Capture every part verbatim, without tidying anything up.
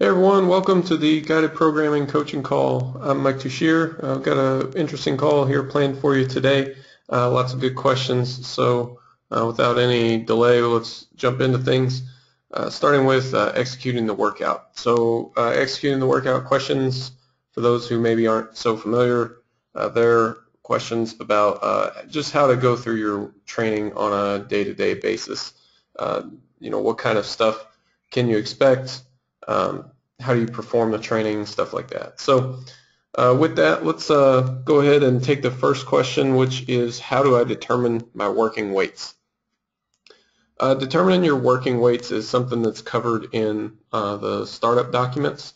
Hey everyone, welcome to the Guided Programming Coaching Call. I'm Mike Tuchscherer. I've got an interesting call here planned for you today. Uh, lots of good questions, so uh, without any delay, let's jump into things, uh, starting with uh, executing the workout. So uh, executing the workout questions, for those who maybe aren't so familiar, uh, they're questions about uh, just how to go through your training on a day-to-day basis. Uh, you know, what kind of stuff can you expect? Um, how do you perform the training, stuff like that. So uh, with that, let's uh, go ahead and take the first question, which is how do I determine my working weights? Uh, determining your working weights is something that's covered in uh, the startup documents.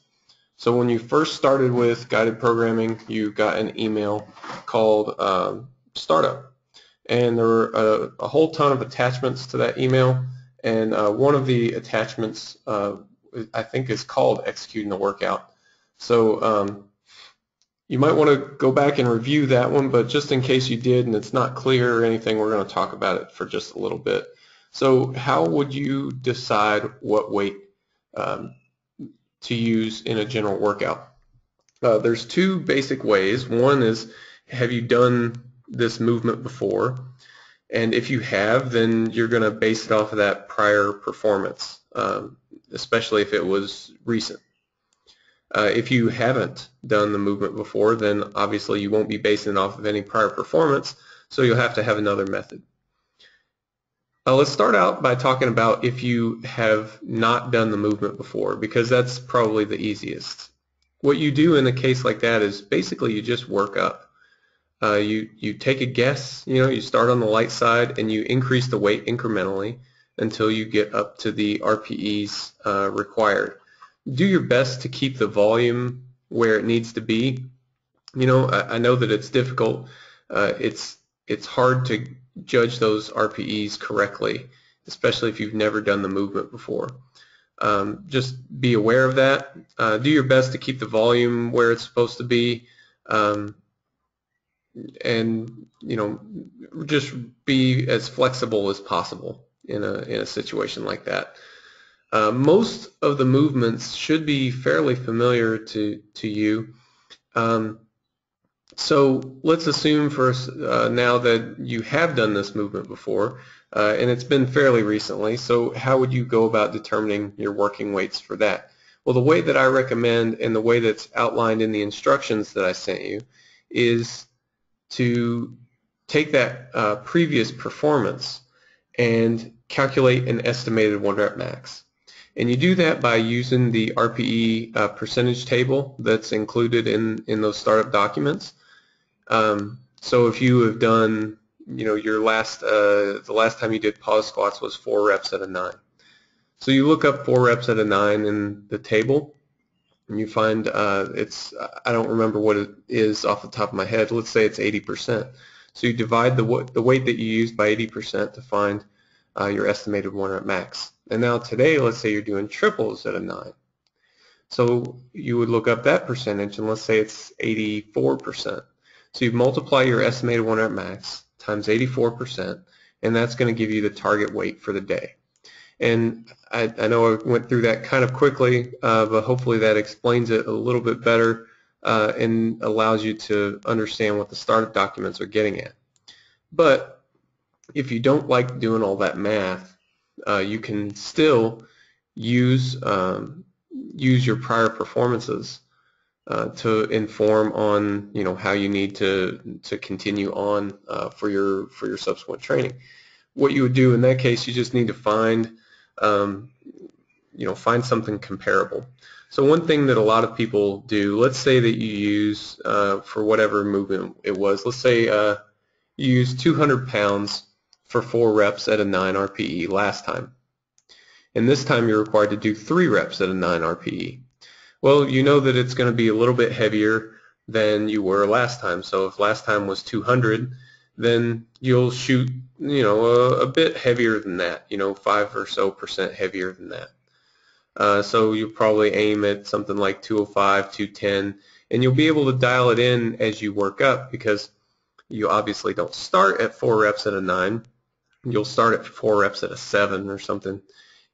So when you first started with guided programming, you got an email called uh, startup, and there were a, a whole ton of attachments to that email, and uh, one of the attachments uh, I think is called executing the workout. So um, you might want to go back and review that one, but just in case you did and it's not clear or anything, we're going to talk about it for just a little bit. So how would you decide what weight um, to use in a general workout? Uh, there's two basic ways. One is, have you done this movement before? And if you have, then you're going to base it off of that prior performance. Um, especially if it was recent. Uh, if you haven't done the movement before, then obviously you won't be basing it off of any prior performance, so you'll have to have another method. Uh, let's start out by talking about if you have not done the movement before, because that's probably the easiest. What you do in a case like that is basically you just work up. Uh, you, you take a guess, you know, you start on the light side and you increase the weight incrementally until you get up to the R P Es uh, required. Do your best to keep the volume where it needs to be. You know, I, I know that it's difficult. Uh, it's it's hard to judge those R P Es correctly, especially if you've never done the movement before. Um, just be aware of that. Uh, do your best to keep the volume where it's supposed to be, um, and you know, just be as flexible as possible in a, in a situation like that. Uh, most of the movements should be fairly familiar to, to you. Um, so let's assume for uh, now that you have done this movement before, uh, and it's been fairly recently, so how would you go about determining your working weights for that? Well, the way that I recommend and the way that's outlined in the instructions that I sent you is to take that uh, previous performance and calculate an estimated one rep max. And you do that by using the R P E uh, percentage table that's included in, in those startup documents. Um, so if you have done, you know, your last, uh, the last time you did pause squats was four reps at a nine. So you look up four reps at a nine in the table, and you find uh, it's, I don't remember what it is off the top of my head, let's say it's eighty percent. So you divide the, the weight that you used by eighty percent to find uh, your estimated one rep max. And now today, let's say you're doing triples at a nine. So you would look up that percentage, and let's say it's eighty-four percent. So you multiply your estimated one rep max times eighty-four percent, and that's going to give you the target weight for the day. And I, I know I went through that kind of quickly, uh, but hopefully that explains it a little bit better. Uh, and allows you to understand what the startup documents are getting at. But if you don't like doing all that math, uh, you can still use um, use your prior performances uh, to inform on, you know, how you need to to continue on uh, for your for your subsequent training. What you would do in that case, you just need to find um, you know find something comparable. So one thing that a lot of people do, let's say that you use, uh, for whatever movement it was, let's say uh, you used two hundred pounds for four reps at a nine R P E last time. And this time you're required to do three reps at a nine R P E. Well, you know that it's going to be a little bit heavier than you were last time. So if last time was two hundred, then you'll shoot, you know, a, a bit heavier than that, you know, five or so percent heavier than that. Uh, so you'll probably aim at something like two oh five, two ten, and you'll be able to dial it in as you work up, because you obviously don't start at four reps at a nine. You'll start at four reps at a seven or something,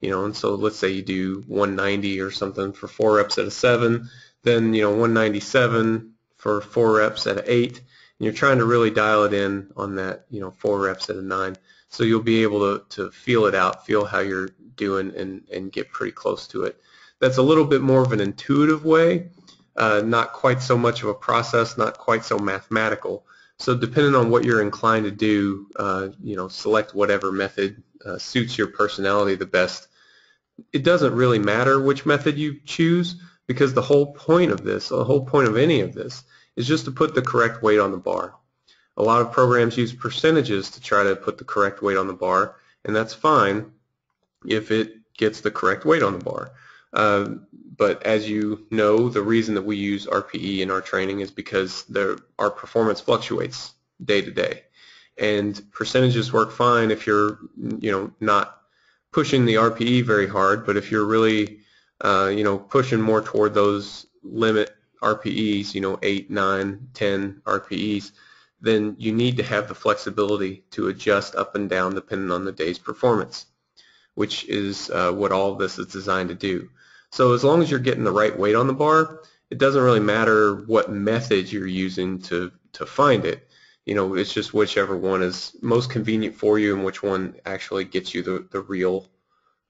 you know, and so let's say you do one ninety or something for four reps at a seven, then, you know, one ninety-seven for four reps at an eight, and you're trying to really dial it in on that, you know, four reps at a nine. So you'll be able to, to feel it out, feel how you're doing, and, and get pretty close to it. That's a little bit more of an intuitive way, uh, not quite so much of a process, not quite so mathematical. So depending on what you're inclined to do, uh, you know, select whatever method uh, suits your personality the best. It doesn't really matter which method you choose, because the whole point of this, the whole point of any of this, is just to put the correct weight on the bar. A lot of programs use percentages to try to put the correct weight on the bar, and that's fine if it gets the correct weight on the bar. Uh, but as you know, the reason that we use R P E in our training is because there, our performance fluctuates day to day, and percentages work fine if you're, you know, not pushing the R P E very hard. But if you're really, uh, you know, pushing more toward those limit R P Es, you know, eight, nine, ten R P Es, then you need to have the flexibility to adjust up and down depending on the day's performance, which is uh, what all of this is designed to do. So as long as you're getting the right weight on the bar, it doesn't really matter what method you're using to, to find it. You know, it's just whichever one is most convenient for you and which one actually gets you the, the real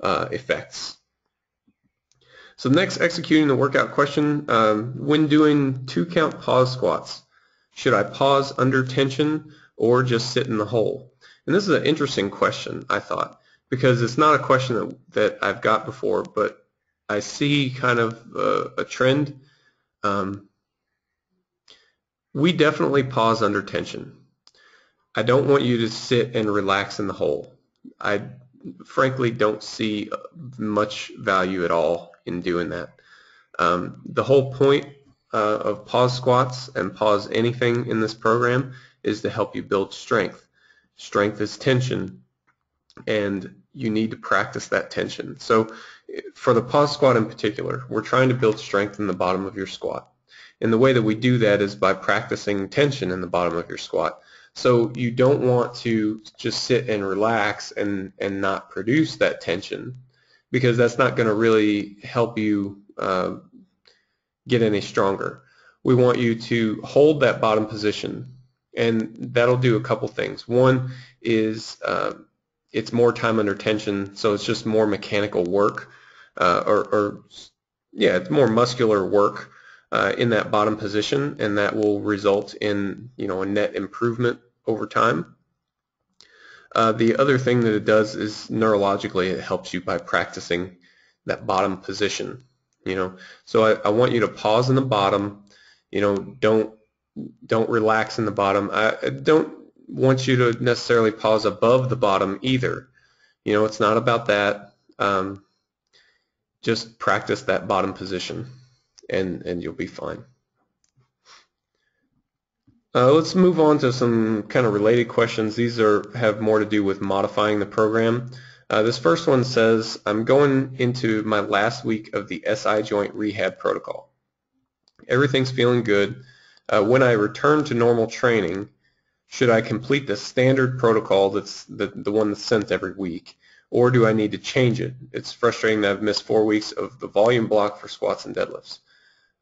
uh, effects. So next, executing the workout question. Um, when doing two count pause squats, should I pause under tension or just sit in the hole? And this is an interesting question, I thought, because it's not a question that, that I've got before, but I see kind of a, a trend. Um, we definitely pause under tension. I don't want you to sit and relax in the hole. I frankly don't see much value at all in doing that. Um, the whole point uh, of pause squats and pause anything in this program is to help you build strength. Strength is tension, and you need to practice that tension. So for the pause squat in particular, we're trying to build strength in the bottom of your squat. And the way that we do that is by practicing tension in the bottom of your squat. So you don't want to just sit and relax and, and not produce that tension, because that's not going to really help you uh, get any stronger. We want you to hold that bottom position, and that'll do a couple things. One is uh, it's more time under tension, so it's just more mechanical work, uh, or, or yeah, it's more muscular work uh, in that bottom position, and that will result in, you know, a net improvement over time. Uh, the other thing that it does is neurologically it helps you by practicing that bottom position, you know. So I, I want you to pause in the bottom, you know, don't don't relax in the bottom. I, I don't want you to necessarily pause above the bottom either. You know, it's not about that. Um, just practice that bottom position, and, and you'll be fine. Uh, let's move on to some kind of related questions. These are have more to do with modifying the program. Uh, this first one says, I'm going into my last week of the S I joint rehab protocol. Everything's feeling good. Uh, when I return to normal training, should I complete the standard protocol, that's the, the one that's sent every week, or do I need to change it? It's frustrating that I've missed four weeks of the volume block for squats and deadlifts.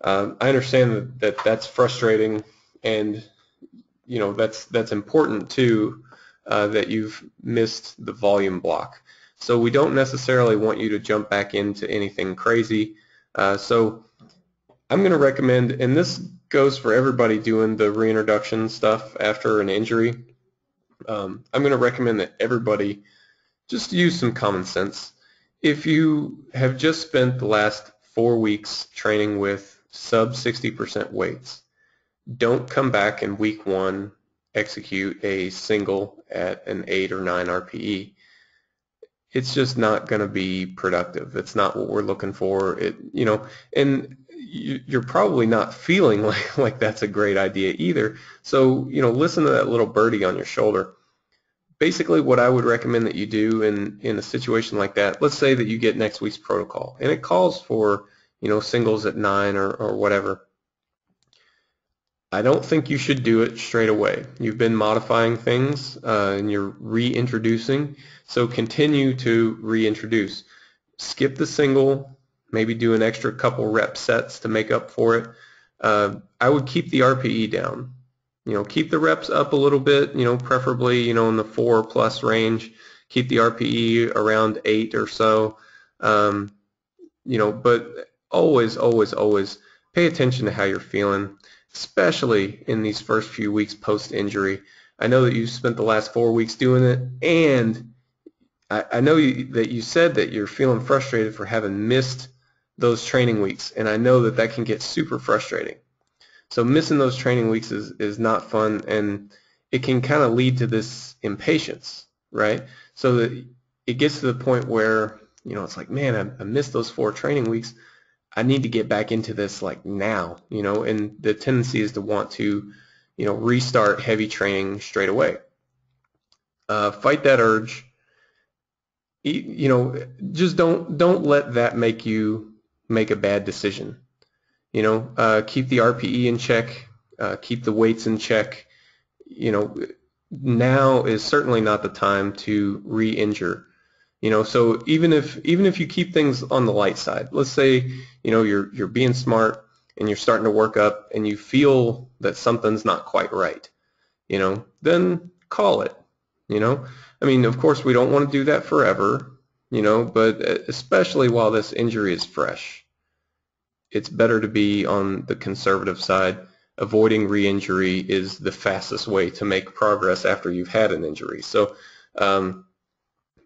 Um, I understand that, that that's frustrating, and you know that's that's important too, uh, that you've missed the volume block. So we don't necessarily want you to jump back into anything crazy. Uh, so I'm going to recommend, and this goes for everybody doing the reintroduction stuff after an injury, um, I'm going to recommend that everybody just use some common sense. If you have just spent the last four weeks training with sub sixty percent weights, don't come back in week one, execute a single at an eight or nine R P E. It's just not going to be productive. It's not what we're looking for. It, you know, and you're probably not feeling like, like that's a great idea either. So, you know, listen to that little birdie on your shoulder. Basically what I would recommend that you do in, in a situation like that, let's say that you get next week's protocol, and it calls for, you know, singles at nine or, or whatever. I don't think you should do it straight away. You've been modifying things uh, and you're reintroducing, so continue to reintroduce. skip the single, maybe do an extra couple rep sets to make up for it. Uh, I would keep the R P E down. You know, keep the reps up a little bit, you know, preferably, you know, in the four plus range. Keep the R P E around eight or so. Um, you know, but always, always, always pay attention to how you're feeling, especially in these first few weeks post-injury. I know that you spent the last four weeks doing it, and I, I know you, that you said that you're feeling frustrated for having missed those training weeks, and I know that that can get super frustrating. So missing those training weeks is, is not fun, and it can kind of lead to this impatience, right? So that it gets to the point where, you know, it's like, man, I, I missed those four training weeks. I need to get back into this like now, you know, and the tendency is to want to, you know, restart heavy training straight away. Uh, fight that urge. You know, just don't don't let that make you make a bad decision. You know, uh, keep the R P E in check, uh, keep the weights in check. You know, now is certainly not the time to re-injure. You know, so even if even if you keep things on the light side, let's say, you know, you're you're being smart and you're starting to work up and you feel that something's not quite right, you know, then call it. You know, I mean, of course, we don't want to do that forever, you know, but especially while this injury is fresh, it's better to be on the conservative side. Avoiding re-injury is the fastest way to make progress after you've had an injury. So, um,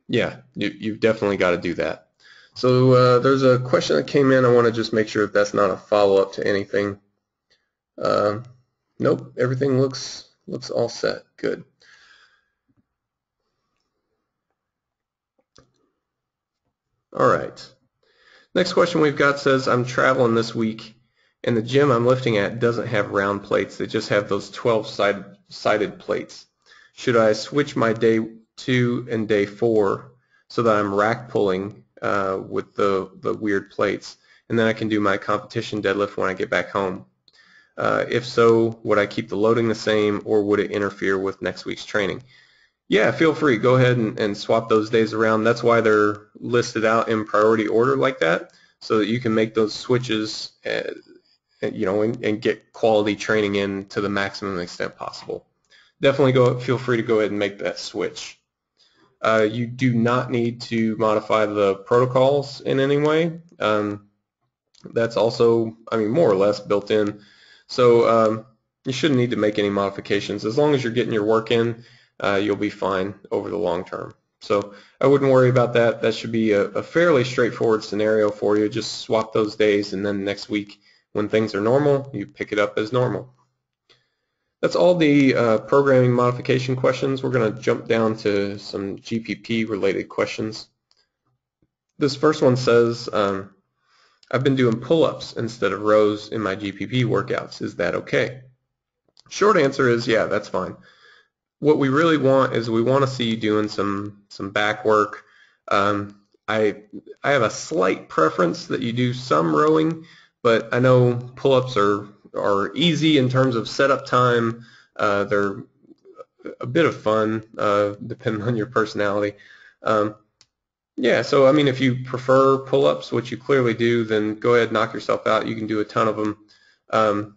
yeah, you, you've definitely got to do that. So uh, there's a question that came in. I want to just make sure that that's not a follow-up to anything. Uh, nope, everything looks looks all set. Good. All right. Next question we've got says, I'm traveling this week, and the gym I'm lifting at doesn't have round plates. They just have those twelve-sided plates. Should I switch my day two and day four so that I'm rack pulling uh, with the, the weird plates, and then I can do my competition deadlift when I get back home? Uh, if so, would I keep the loading the same, or would it interfere with next week's training? Yeah, feel free. Go ahead and, and swap those days around. That's why they're listed out in priority order like that, so that you can make those switches, and, you know, and, and get quality training in to the maximum extent possible. Definitely go. Feel free to go ahead and make that switch. Uh, you do not need to modify the protocols in any way. Um, that's also, I mean, more or less built in. So um, you shouldn't need to make any modifications as long as you're getting your work in. Uh, you'll be fine over the long term. So I wouldn't worry about that. That should be a, a fairly straightforward scenario for you. Just swap those days, and then next week when things are normal, you pick it up as normal. That's all the uh, programming modification questions. We're going to jump down to some G P P related questions. This first one says, um, I've been doing pull-ups instead of rows in my G P P workouts. Is that okay? Short answer is yeah, that's fine. What we really want is we want to see you doing some some back work. Um, I I have a slight preference that you do some rowing, but I know pull-ups are are easy in terms of setup time. Uh, they're a bit of fun, uh, depending on your personality. Um, yeah, so I mean, if you prefer pull-ups, which you clearly do, then go ahead and knock yourself out. You can do a ton of them. Um,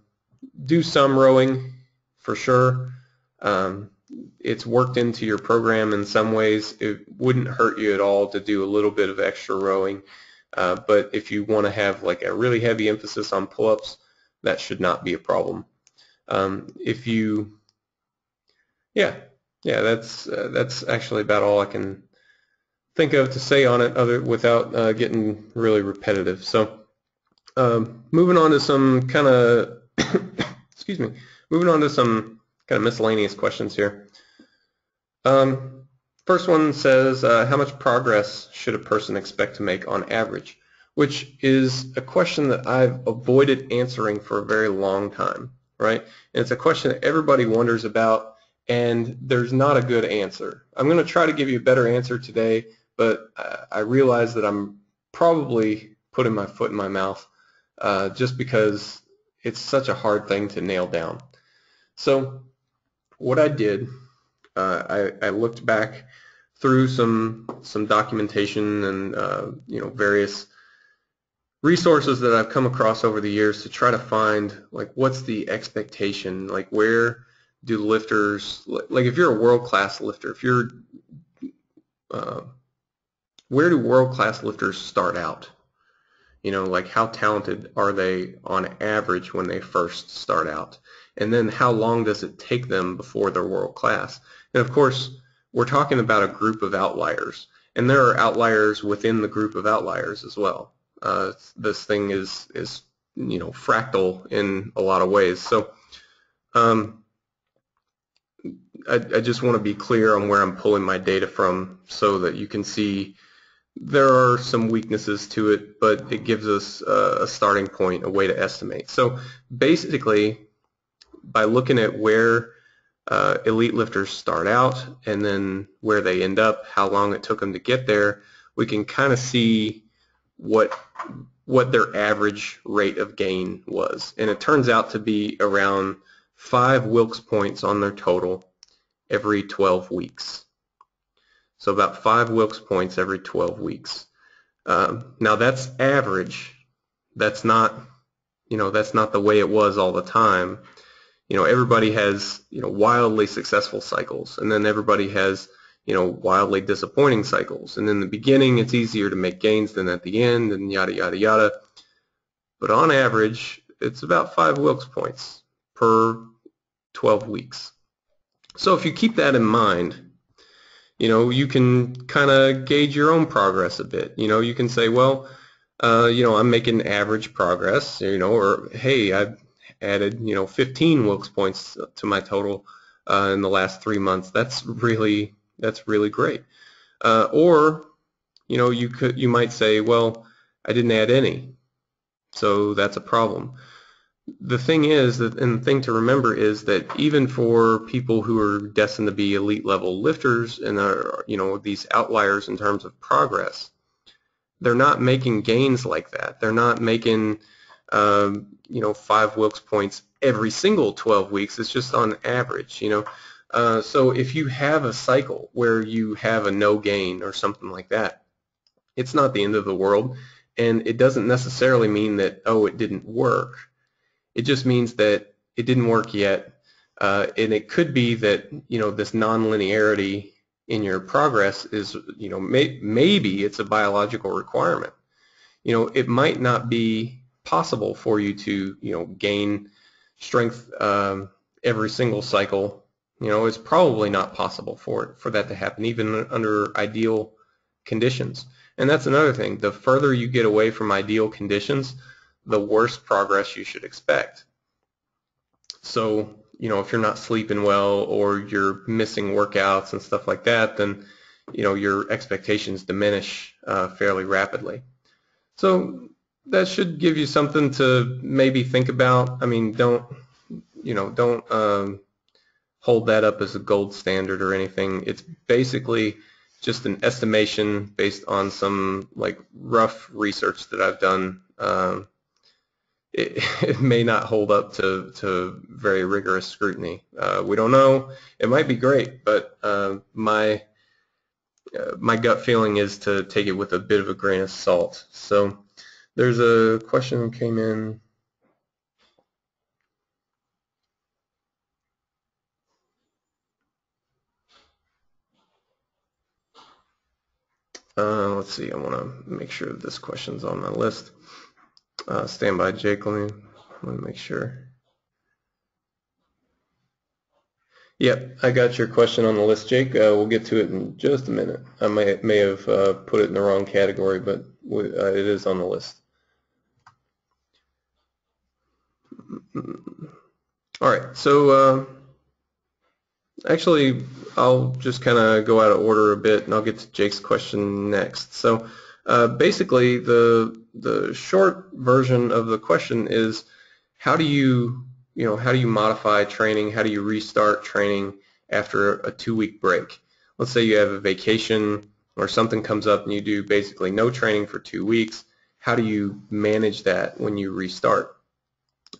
do some rowing for sure. Um, It's worked into your program in some ways. It wouldn't hurt you at all to do a little bit of extra rowing, uh, but if you want to have like a really heavy emphasis on pull-ups, that should not be a problem. Um, if you, yeah, yeah, that's uh, that's actually about all I can think of to say on it, other without uh, getting really repetitive. So, um, moving on to some kind of, excuse me, moving on to some kind of miscellaneous questions here. Um, first one says, uh, how much progress should a person expect to make on average? Which is a question that I've avoided answering for a very long time, right? And it's a question that everybody wonders about, and there's not a good answer. I'm going to try to give you a better answer today, but I realize that I'm probably putting my foot in my mouth uh, just because it's such a hard thing to nail down. So what I did, uh, I, I looked back through some some documentation and uh, you know, various resources that I've come across over the years to try to find, like, what's the expectation, like, where do lifters, like, if you're a world-class lifter, if you're uh, where do world-class lifters start out? You know, like, how talented are they on average when they first start out? And then how long does it take them before they're world-class? And of course, we're talking about a group of outliers, and there are outliers within the group of outliers as well. Uh, this thing is, is, you know, fractal in a lot of ways. So um, I, I just want to be clear on where I'm pulling my data from so that you can see there are some weaknesses to it, but it gives us a, a starting point, a way to estimate. So basically, by looking at where uh, elite lifters start out and then where they end up, how long it took them to get there, we can kind of see what what their average rate of gain was. And it turns out to be around five Wilks points on their total every twelve weeks. So about five Wilks points every twelve weeks. Um, now that's average. That's not, you know, that's not the way it was all the time. You know, everybody has, you know, wildly successful cycles, and then everybody has, you know, wildly disappointing cycles. And in the beginning, it's easier to make gains than at the end, and yada, yada, yada. But on average, it's about five Wilks points per twelve weeks. So if you keep that in mind, you know, you can kind of gauge your own progress a bit. You know, you can say, well, uh, you know, I'm making average progress, you know, or, hey, I've added, you know, fifteen Wilks points to my total uh, in the last three months. That's really... That's really great. Uh, or, you know, you could you might say, well, I didn't add any, so that's a problem. The thing is that, and the thing to remember is that even for people who are destined to be elite level lifters and are, you know, these outliers in terms of progress, they're not making gains like that. They're not making, um, you know, five Wilks points every single twelve weeks. It's just on average, you know. Uh, so if you have a cycle where you have a no gain or something like that, it's not the end of the world, and it doesn't necessarily mean that, oh, it didn't work. It just means that it didn't work yet, uh, and it could be that, you know, this nonlinearity in your progress is, you know, may, maybe it's a biological requirement. You know, it might not be possible for you to, you know, gain strength um, every single cycle. You know, it's probably not possible for it, for that to happen, even under ideal conditions. And that's another thing. The further you get away from ideal conditions, the worse progress you should expect. So, you know, if you're not sleeping well or you're missing workouts and stuff like that, then, you know, your expectations diminish uh, fairly rapidly. So that should give you something to maybe think about. I mean, don't, you know, don't... Um, hold that up as a gold standard or anything. It's basically just an estimation based on some, like, rough research that I've done. Um, it, it may not hold up to, to very rigorous scrutiny. Uh, we don't know. It might be great, but uh, my uh, my gut feeling is to take it with a bit of a grain of salt. So there's a question that came in. Uh, let's see, I want to make sure this question's on my list. Uh, stand by, Jake. Let me, let me make sure. Yep, I got your question on the list, Jake. Uh, we'll get to it in just a minute. I may, may have uh, put it in the wrong category, but we, uh, it is on the list. All right, so... Uh, Actually, I'll just kind of go out of order a bit, and I'll get to Jake's question next. So uh, basically, the the short version of the question is, how do you, you know, how do you modify training? How do you restart training after a two-week break? Let's say you have a vacation or something comes up and you do basically no training for two weeks. How do you manage that when you restart?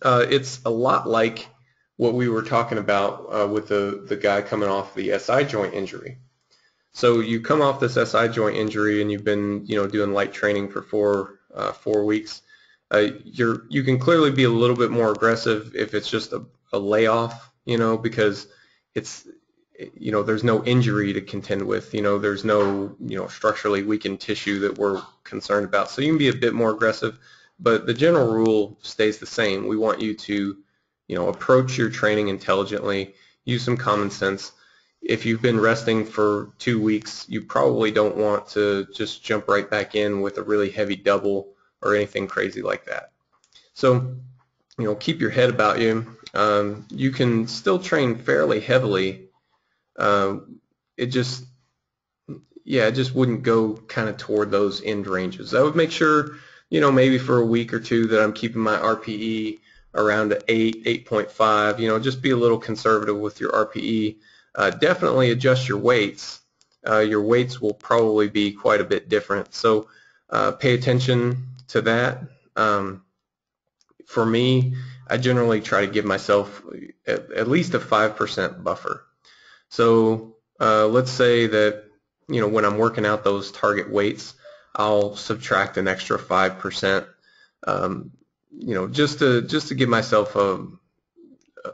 Uh, it's a lot like what we were talking about uh, with the, the guy coming off the S I joint injury. So you come off this S I joint injury and you've been, you know, doing light training for four uh, four weeks. Uh, you're you can clearly be a little bit more aggressive if it's just a, a layoff, you know, because it's, you know, there's no injury to contend with, you know, there's no, you know, structurally weakened tissue that we're concerned about. So you can be a bit more aggressive, but the general rule stays the same. We want you to, you know, approach your training intelligently, use some common sense. If you've been resting for two weeks, you probably don't want to just jump right back in with a really heavy double or anything crazy like that. So, you know, keep your head about you. Um, you can still train fairly heavily. Uh, it just, yeah, it just wouldn't go kind of toward those end ranges. I would make sure, you know, maybe for a week or two that I'm keeping my R P E around eight, eight point five, you know, just be a little conservative with your R P E. Uh, definitely adjust your weights. Uh, your weights will probably be quite a bit different, so uh, pay attention to that. Um, for me, I generally try to give myself at, at least a five percent buffer. So uh, let's say that, you know, when I'm working out those target weights, I'll subtract an extra five percent, um, you know, just to just to give myself a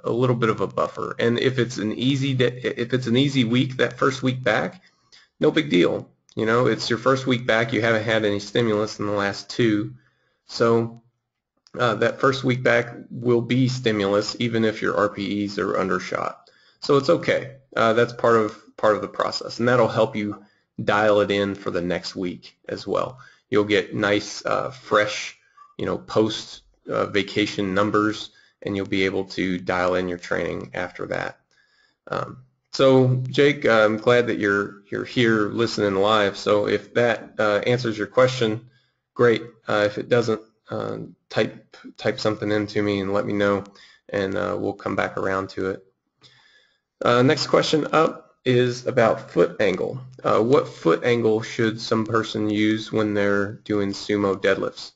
a little bit of a buffer. And if it's an easy day, if it's an easy week, that first week back, no big deal. You know, it's your first week back. You haven't had any stimulus in the last two, so uh, that first week back will be stimulus, even if your R P Es are undershot. So it's okay. Uh, that's part of part of the process, and that'll help you dial it in for the next week as well. You'll get nice, uh, fresh, you know, post uh, vacation numbers, and you'll be able to dial in your training after that. Um, so, Jake, I'm glad that you're you're here listening live. So, if that uh, answers your question, great. Uh, if it doesn't, uh, type type something into me and let me know, and uh, we'll come back around to it. Uh, next question up is about foot angle. Uh, what foot angle should some person use when they're doing sumo deadlifts?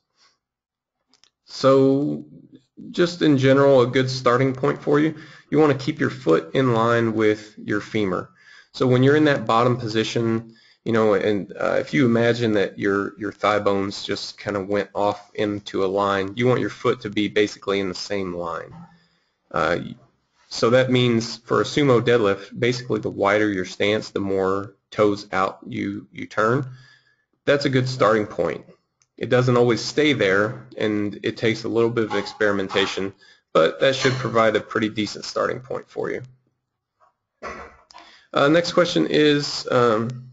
So, just in general, a good starting point for you, you want to keep your foot in line with your femur. So when you're in that bottom position, you know, and uh, if you imagine that your, your thigh bones just kind of went off into a line, you want your foot to be basically in the same line. Uh, so that means for a sumo deadlift, basically the wider your stance, the more toes out you, you turn. That's a good starting point. It doesn't always stay there, and it takes a little bit of experimentation, but that should provide a pretty decent starting point for you. Uh, next question is, um,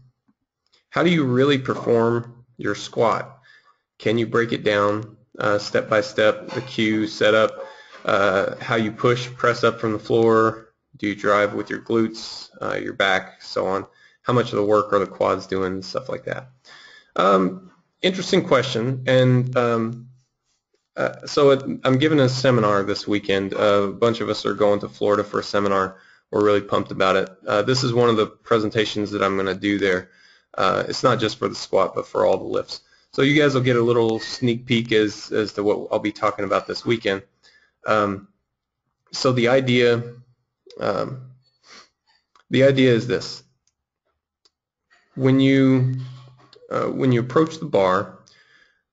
how do you really perform your squat? Can you break it down uh, step by step, the cue, setup, uh, how you push, press up from the floor, do you drive with your glutes, uh, your back, so on? How much of the work are the quads doing, stuff like that? Um, Interesting question, and um, uh, so it, I'm giving a seminar this weekend. Uh, a bunch of us are going to Florida for a seminar. We're really pumped about it. Uh, this is one of the presentations that I'm going to do there. Uh, it's not just for the squat, but for all the lifts. So you guys will get a little sneak peek as, as to what I'll be talking about this weekend. Um, so the idea, um, the idea is this. When you... Uh, when you approach the bar,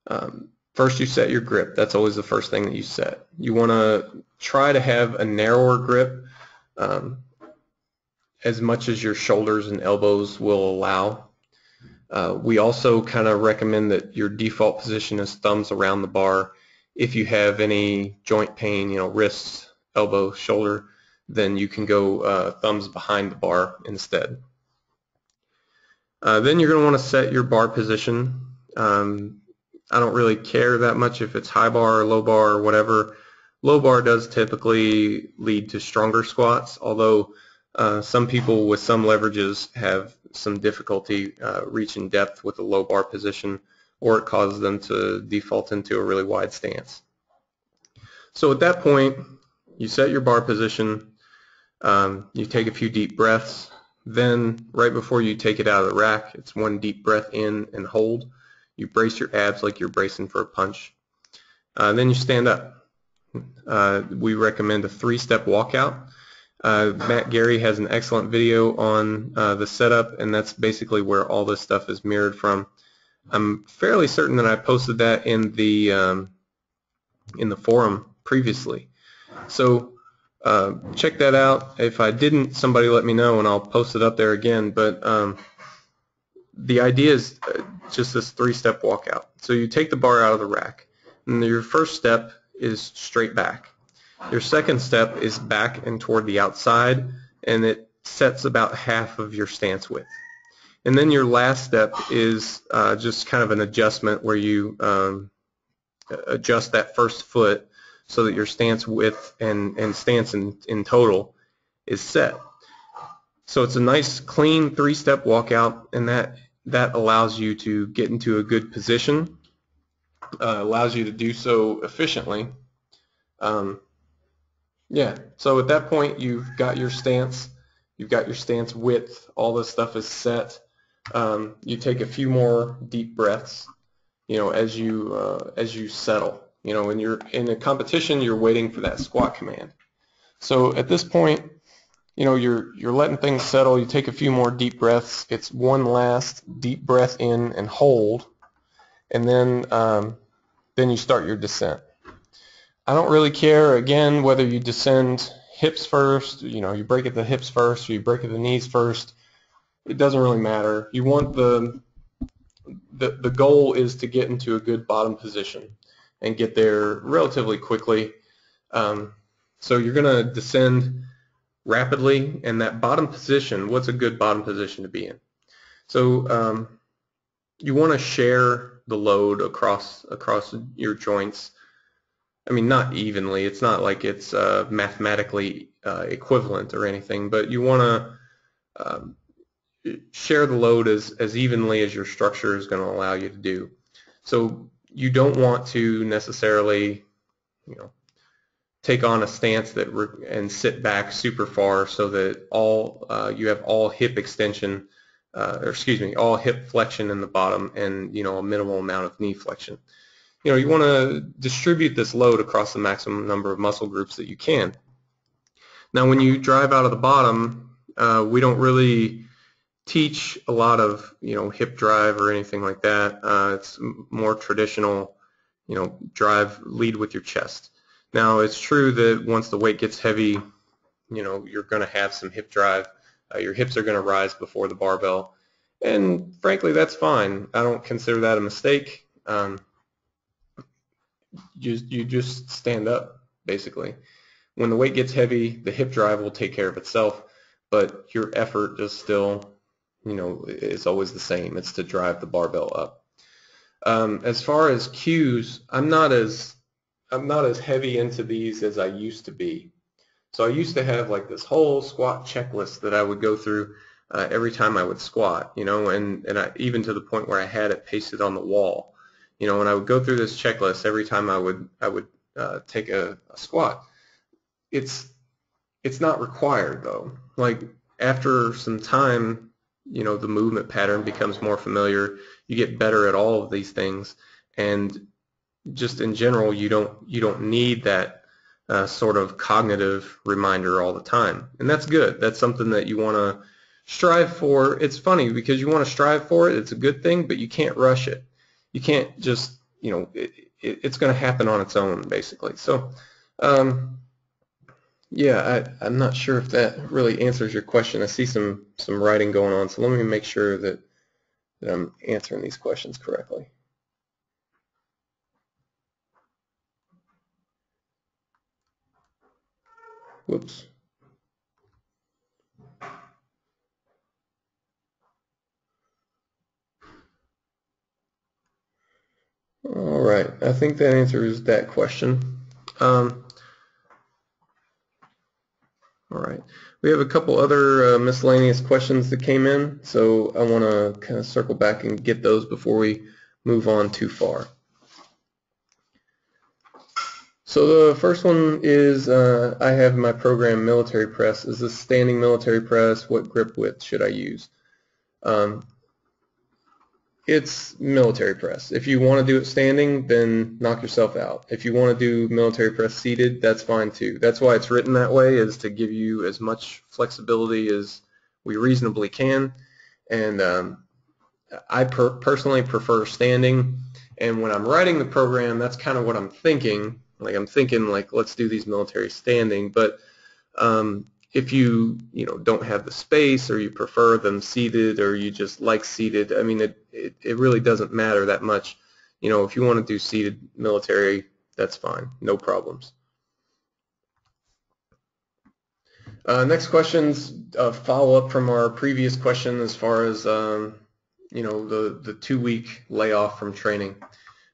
um, first you set your grip. That's always the first thing that you set. You want to try to have a narrower grip, um, as much as your shoulders and elbows will allow. Uh, we also kind of recommend that your default position is thumbs around the bar. If you have any joint pain, you know, wrists, elbow, shoulder, then you can go uh, thumbs behind the bar instead. Uh, then you're going to want to set your bar position. Um, I don't really care that much if it's high bar or low bar or whatever. Low bar does typically lead to stronger squats, although uh, some people with some leverages have some difficulty uh, reaching depth with a low bar position, or it causes them to default into a really wide stance. So at that point, you set your bar position, um, you take a few deep breaths. Then, right before you take it out of the rack, it's one deep breath in and hold. You brace your abs like you're bracing for a punch. Uh, then you stand up. Uh, we recommend a three-step walkout. Uh, Matt Gary has an excellent video on uh, the setup, and that's basically where all this stuff is mirrored from. I'm fairly certain that I posted that in the um, in the forum previously. So uh, check that out. If I didn't, somebody let me know, and I'll post it up there again. But um, the idea is just this three-step walkout. So you take the bar out of the rack, and your first step is straight back. Your second step is back and toward the outside, and it sets about half of your stance width. And then your last step is uh, just kind of an adjustment where you um, adjust that first foot so that your stance width and, and stance in, in total is set. So it's a nice, clean three-step walkout, and that, that allows you to get into a good position, uh, allows you to do so efficiently. Um, yeah, so at that point you've got your stance, you've got your stance width, all this stuff is set. Um, you take a few more deep breaths, you know, as you uh, as you settle. You know, when you're in a competition, you're waiting for that squat command. So at this point, you know, you're you're letting things settle. You take a few more deep breaths. It's one last deep breath in and hold, and then um, then you start your descent. I don't really care, again, whether you descend hips first, you know, you break at the hips first, or you break at the knees first. It doesn't really matter. You want the, the, the goal is to get into a good bottom position and get there relatively quickly. Um, so you're going to descend rapidly, and that bottom position, what's a good bottom position to be in? So um, you want to share the load across, across your joints. I mean, not evenly. It's not like it's uh, mathematically uh, equivalent or anything, but you want to um, share the load as, as evenly as your structure is going to allow you to do. So you don't want to necessarily, you know, take on a stance that re and sit back super far so that all uh, you have all hip extension, uh, or excuse me, all hip flexion in the bottom, and you know, a minimal amount of knee flexion. You know, you want to distribute this load across the maximum number of muscle groups that you can. Now, when you drive out of the bottom, uh, we don't really teach a lot of, you know, hip drive or anything like that. Uh, it's more traditional, you know, drive, lead with your chest. Now, it's true that once the weight gets heavy, you know, you're going to have some hip drive. Uh, your hips are going to rise before the barbell. And frankly, that's fine. I don't consider that a mistake. Um, You, you just stand up, basically. When the weight gets heavy, the hip drive will take care of itself, but your effort is still, you know, it's always the same. It's to drive the barbell up. Um, as far as cues, I'm not as I'm not as heavy into these as I used to be. So I used to have like this whole squat checklist that I would go through uh, every time I would squat, you know, and and I, even to the point where I had it pasted on the wall. You know, when I would go through this checklist every time I would I would uh, take a, a squat. It's it's not required though. Like after some time, you know, the movement pattern becomes more familiar. You get better at all of these things, and just in general, you don't you don't need that uh, sort of cognitive reminder all the time. And that's good. That's something that you want to strive for. It's funny because you want to strive for it. It's a good thing, but you can't rush it. You can't just, you know, it, it, it's going to happen on its own, basically. So, um, yeah, I, I'm not sure if that really answers your question. I see some, some writing going on, so let me make sure that, that I'm answering these questions correctly. Whoops. All right, I think that answers that question. Um, all right, we have a couple other uh, miscellaneous questions that came in, so I want to kind of circle back and get those before we move on too far. So the first one is, uh, I have in my program military press. Is this standing military press? What grip width should I use? Um, It's military press. If you want to do it standing, then knock yourself out. If you want to do military press seated, that's fine too. That's why it's written that way, is to give you as much flexibility as we reasonably can. And um, I per personally prefer standing. And when I'm writing the program, that's kind of what I'm thinking. Like I'm thinking, like, let's do these military standing. But um, if you you know don't have the space, or you prefer them seated, or you just like seated, I mean, it, it, it really doesn't matter that much. You know, if you want to do seated military, that's fine, no problems. Uh, next question's a follow-up from our previous question as far as um, you know the the two-week layoff from training.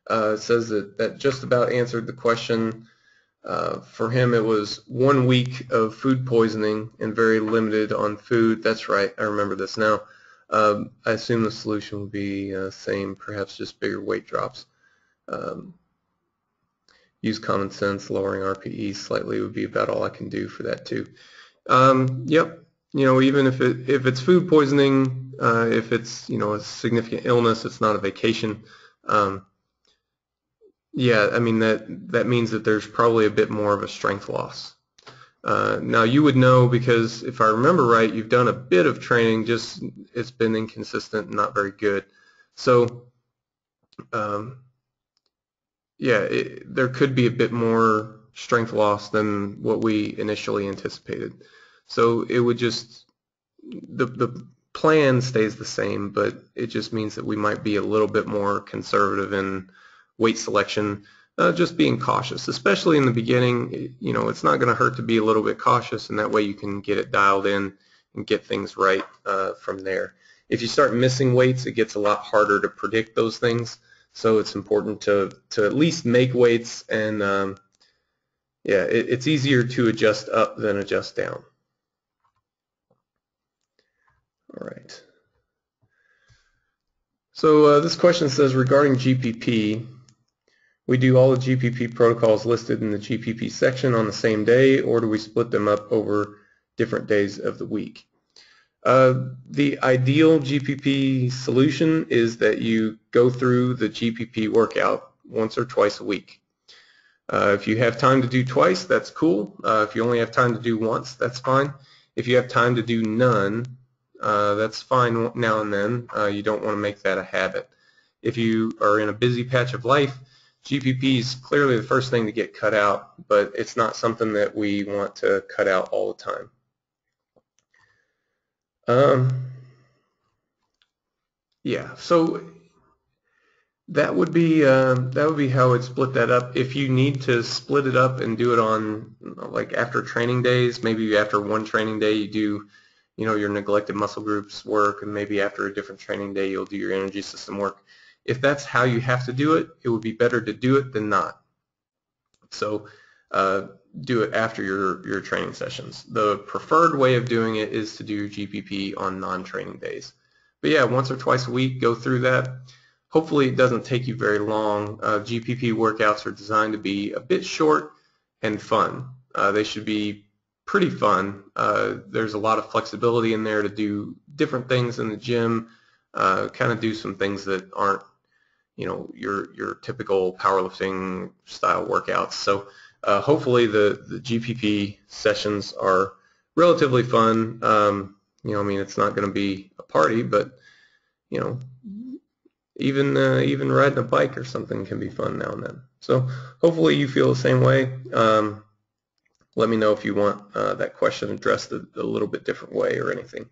Uh, it says that that just about answered the question. Uh, for him, it was one week of food poisoning and very limited on food. That's right. I remember this now. Um, I assume the solution would be uh, same, perhaps just bigger weight drops. Um, use common sense. Lowering R P E slightly would be about all I can do for that too. Um, yep. You know, even if it if it's food poisoning, uh, if it's you know a significant illness, it's not a vacation. Um, Yeah, I mean, that, that means that there's probably a bit more of a strength loss. Uh, now, you would know, because if I remember right, you've done a bit of training, just it's been inconsistent and not very good. So, um, yeah, it, there could be a bit more strength loss than what we initially anticipated. So it would just, the, the plan stays the same, but it just means that we might be a little bit more conservative in weight selection, uh, just being cautious, especially in the beginning. You know, it's not going to hurt to be a little bit cautious, and that way you can get it dialed in and get things right uh, from there. If you start missing weights, it gets a lot harder to predict those things, so it's important to, to at least make weights, and um, yeah, it, it's easier to adjust up than adjust down. All right. So uh, this question says, regarding G P P, we do all the G P P protocols listed in the G P P section on the same day, or do we split them up over different days of the week? Uh, the ideal G P P solution is that you go through the G P P workout once or twice a week. Uh, if you have time to do twice, that's cool. Uh, if you only have time to do once, that's fine. If you have time to do none, uh, that's fine now and then. Uh, you don't want to make that a habit. If you are in a busy patch of life, G P P is clearly the first thing to get cut out, but it's not something that we want to cut out all the time. Um, yeah, so that would be uh, that would be how I'd split that up. If you need to split it up and do it on, you know, like after training days, maybe after one training day you do, you know, your neglected muscle groups work, and maybe after a different training day you'll do your energy system work. If that's how you have to do it, it would be better to do it than not. So uh, do it after your, your training sessions. The preferred way of doing it is to do your G P P on non-training days. But yeah, once or twice a week, go through that. Hopefully it doesn't take you very long. Uh, G P P workouts are designed to be a bit short and fun. Uh, they should be pretty fun. Uh, there's a lot of flexibility in there to do different things in the gym, uh, kind of do some things that aren't, you know, your your typical powerlifting style workouts. So uh, hopefully the, the G P P sessions are relatively fun. Um, you know, I mean, it's not going to be a party, but you know, even uh, even riding a bike or something can be fun now and then. So hopefully you feel the same way. Um, let me know if you want uh, that question addressed a, a little bit different way or anything.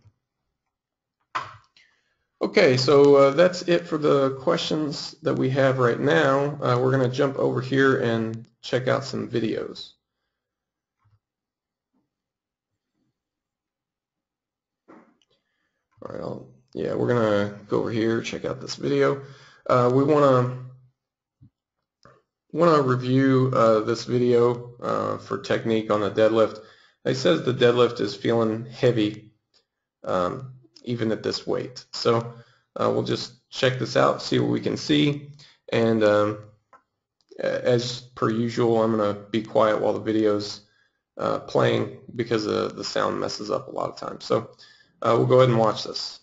Okay, so uh, that's it for the questions that we have right now. Uh, we're going to jump over here and check out some videos. All right, I'll, yeah, we're going to go over here, check out this video. Uh, we want to want to review uh, this video uh, for technique on the deadlift. It says the deadlift is feeling heavy, Um, even at this weight. So uh, we'll just check this out, see what we can see, and um, as per usual, I'm going to be quiet while the video's uh, playing, because uh, the sound messes up a lot of times. So uh, we'll go ahead and watch this.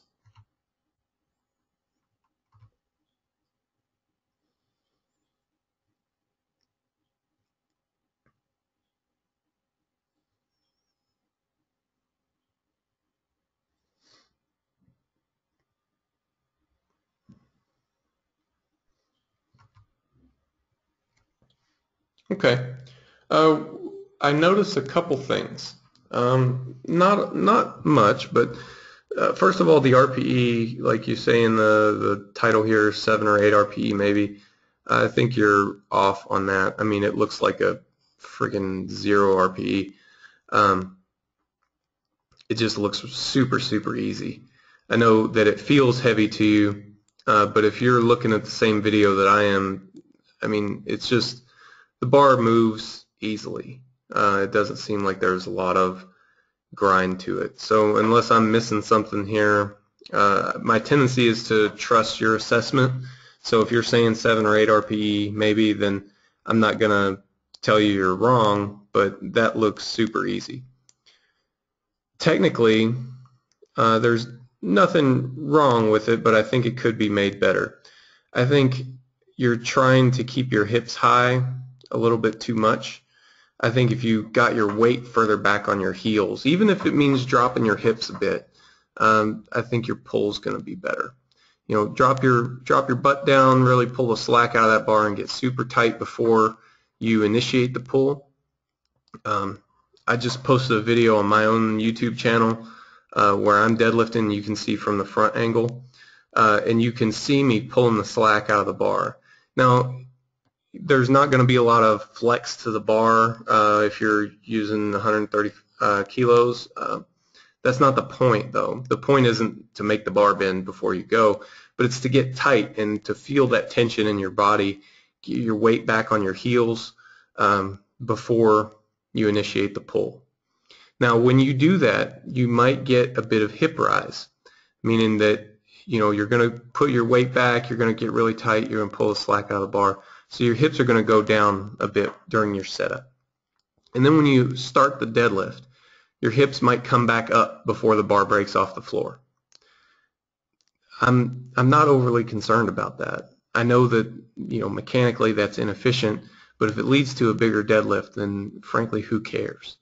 Okay. Uh, I noticed a couple things. Um, not not much, but uh, first of all, the R P E, like you say in the, the title here, seven or eight R P E maybe, I think you're off on that. I mean, it looks like a friggin' zero R P E. Um, it just looks super, super easy. I know that it feels heavy to you, uh, but if you're looking at the same video that I am, I mean, it's just the bar moves easily. Uh, it doesn't seem like there's a lot of grind to it. So unless I'm missing something here, uh, my tendency is to trust your assessment. So if you're saying seven or eight R P E maybe, then I'm not going to tell you you're wrong, but that looks super easy. Technically, uh, there's nothing wrong with it, but I think it could be made better. I think you're trying to keep your hips high a little bit too much. I think if you got your weight further back on your heels, even if it means dropping your hips a bit, um, I think your pull's going to be better. You know, drop your drop your butt down, really pull the slack out of that bar and get super tight before you initiate the pull. Um, I just posted a video on my own YouTube channel uh, where I'm deadlifting. You can see from the front angle, uh, and you can see me pulling the slack out of the bar. Now, there's not going to be a lot of flex to the bar uh, if you're using one hundred thirty uh, kilos. Uh, That's not the point, though. The point isn't to make the bar bend before you go, but it's to get tight and to feel that tension in your body, get your weight back on your heels um, before you initiate the pull. Now, when you do that, you might get a bit of hip rise, meaning that you know you're going to put your weight back, you're going to get really tight, you're going to pull the slack out of the bar, so your hips are going to go down a bit during your setup. And then when you start the deadlift, your hips might come back up before the bar breaks off the floor. I'm, I'm not overly concerned about that. I know that, you know, mechanically that's inefficient, but if it leads to a bigger deadlift, then frankly, who cares?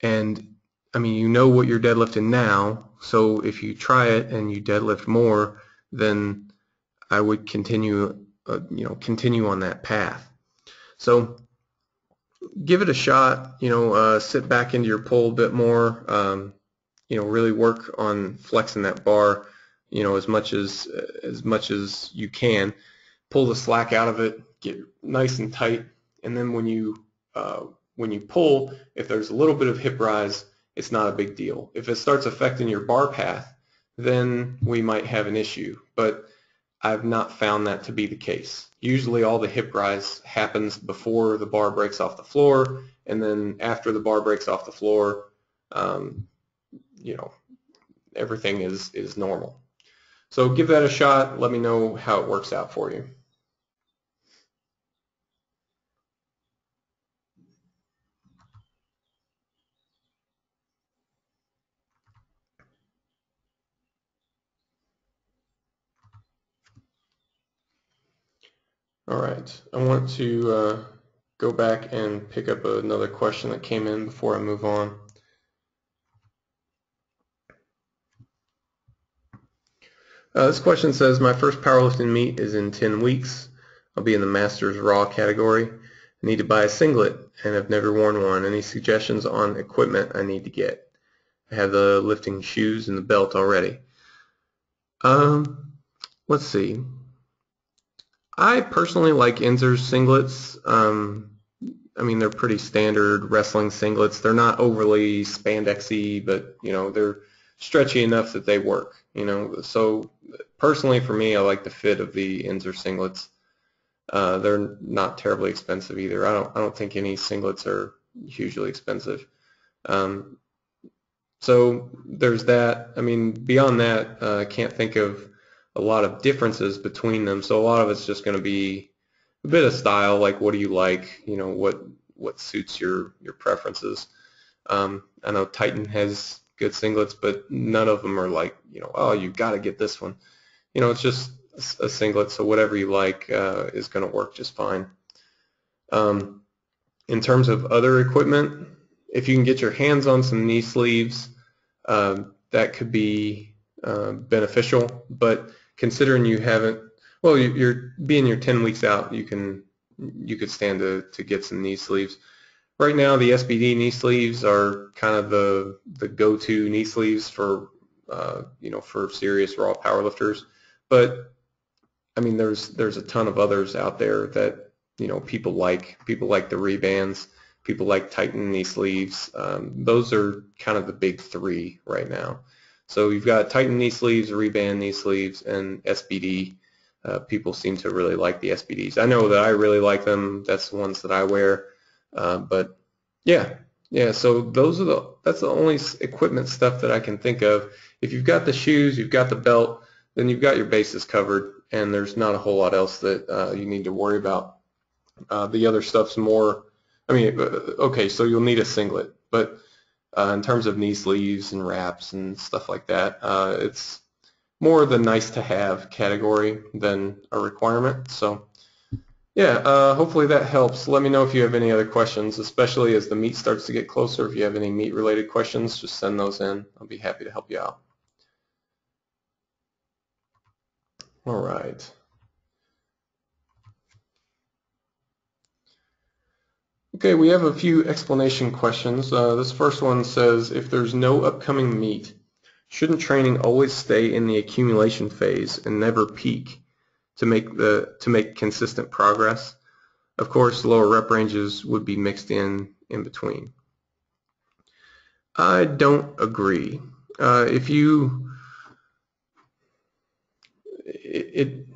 And, I mean, you know what you're deadlifting now, so if you try it and you deadlift more, then I would continue, uh, you know, continue on that path. So, give it a shot, you know, uh, sit back into your pull a bit more, um, you know, really work on flexing that bar, you know, as much as, as much as you can. Pull the slack out of it, get nice and tight, and then when you, uh, when you pull, if there's a little bit of hip rise, it's not a big deal. If it starts affecting your bar path, then we might have an issue, but I've not found that to be the case. Usually all the hip rise happens before the bar breaks off the floor, and then after the bar breaks off the floor, um, you know, everything is, is normal. So give that a shot. Let me know how it works out for you. All right, I want to uh, go back and pick up another question that came in before I move on. Uh, this question says, my first powerlifting meet is in ten weeks. I'll be in the Masters Raw category. I need to buy a singlet and I've never worn one. Any suggestions on equipment I need to get? I have the lifting shoes and the belt already. Um, let's see. I personally like Inzer's singlets. Um, I mean, they're pretty standard wrestling singlets. They're not overly spandexy, but you know, they're stretchy enough that they work. You know, so personally for me, I like the fit of the Inzer singlets. Uh, they're not terribly expensive either. I don't. I don't think any singlets are hugely expensive. Um, so there's that. I mean, beyond that, uh, I can't think of a lot of differences between them, so a lot of it's just going to be a bit of style, like what do you like, you know, what what suits your your preferences. Um, I know Titan has good singlets, but none of them are like, you know, oh, you've got to get this one. You know, it's just a singlet, so whatever you like uh, is going to work just fine. Um, in terms of other equipment, if you can get your hands on some knee sleeves, uh, that could be uh, beneficial, but considering you haven't, well, you're being your ten weeks out, you can you could stand to, to get some knee sleeves. Right now the S B D knee sleeves are kind of the, the go-to knee sleeves for uh, you know, for serious raw powerlifters. But I mean, there's there's a ton of others out there that, you know, people like. People like the rebands, people like Titan knee sleeves. Um, those are kind of the big three right now. So you've got Titan knee sleeves, reband knee sleeves, and S B D. Uh, people seem to really like the S B Ds. I know that I really like them. That's the ones that I wear. Uh, but yeah, yeah. So those are the that's the only equipment stuff that I can think of. If you've got the shoes, you've got the belt, then you've got your bases covered, and there's not a whole lot else that uh, you need to worry about. Uh, the other stuff's more. I mean, okay, so you'll need a singlet, but uh, in terms of knee sleeves and wraps and stuff like that, uh, it's more the nice-to-have category than a requirement. So, yeah, uh, hopefully that helps. Let me know if you have any other questions, especially as the meet starts to get closer. If you have any meet-related questions, just send those in. I'll be happy to help you out. All right. Okay, we have a few explanation questions. Uh, this first one says, if there's no upcoming meet, shouldn't training always stay in the accumulation phase and never peak to make the to make consistent progress? Of course, lower rep ranges would be mixed in in between. I don't agree. Uh, if you, it, it,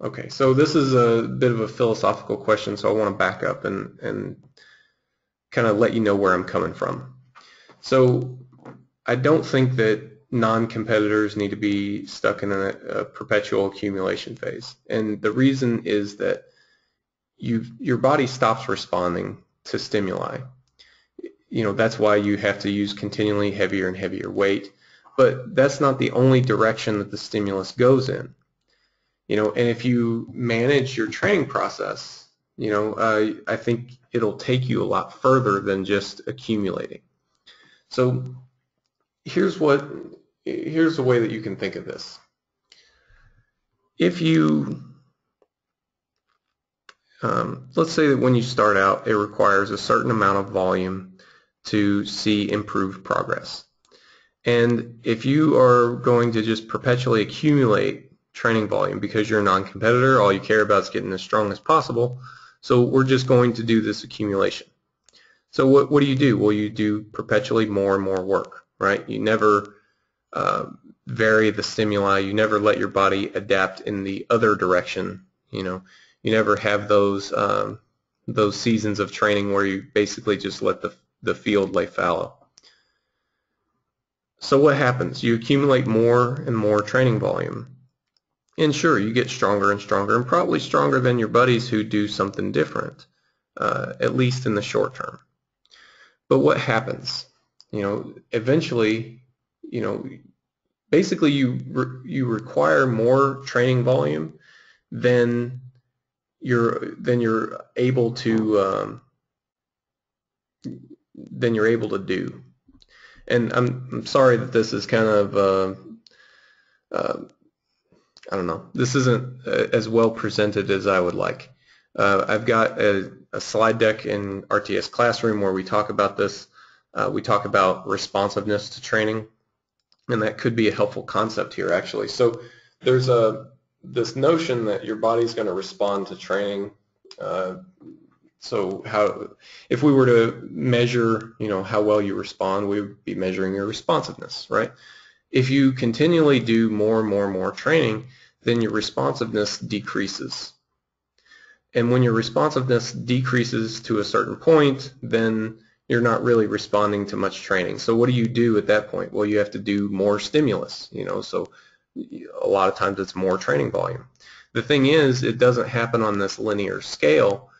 okay. So this is a bit of a philosophical question. So I want to back up and and kind of let you know where I'm coming from. So I don't think that non-competitors need to be stuck in a, a perpetual accumulation phase. And the reason is that you your body stops responding to stimuli. You know, that's why you have to use continually heavier and heavier weight. But that's not the only direction that the stimulus goes in. You know, and if you manage your training process, you know, uh, I think it'll take you a lot further than just accumulating. So Here's what here's the way that you can think of this. If you um, let's say that when you start out, it requires a certain amount of volume to see improved progress. And if you are going to just perpetually accumulate training volume because you're a non-competitor, all you care about is getting as strong as possible, so we're just going to do this accumulation. So what, what do you do? Well, you do perpetually more and more work. Right? You never uh, vary the stimuli. You never let your body adapt in the other direction. You know, you never have those um, those seasons of training where you basically just let the the field lay fallow. So what happens? You accumulate more and more training volume, and sure, you get stronger and stronger, and probably stronger than your buddies who do something different, uh, at least in the short term. But what happens? You know, eventually, you know, basically you re you require more training volume than you're than you're able to um, than you're able to do. And I'm I'm sorry that this is kind of uh, uh, I don't know, this isn't as well presented as I would like. Uh, I've got a, a slide deck in R T S Classroom where we talk about this. Uh, we talk about responsiveness to training, and that could be a helpful concept here, actually. So there's a this notion that your body's going to respond to training. Uh, so how, if we were to measure, you know, how well you respond, we would be measuring your responsiveness, right? If you continually do more and more and more training, then your responsiveness decreases. And when your responsiveness decreases to a certain point, then you're not really responding to much training. So what do you do at that point? Well, you have to do more stimulus, you know, so a lot of times it's more training volume. The thing is, it doesn't happen on this linear scale.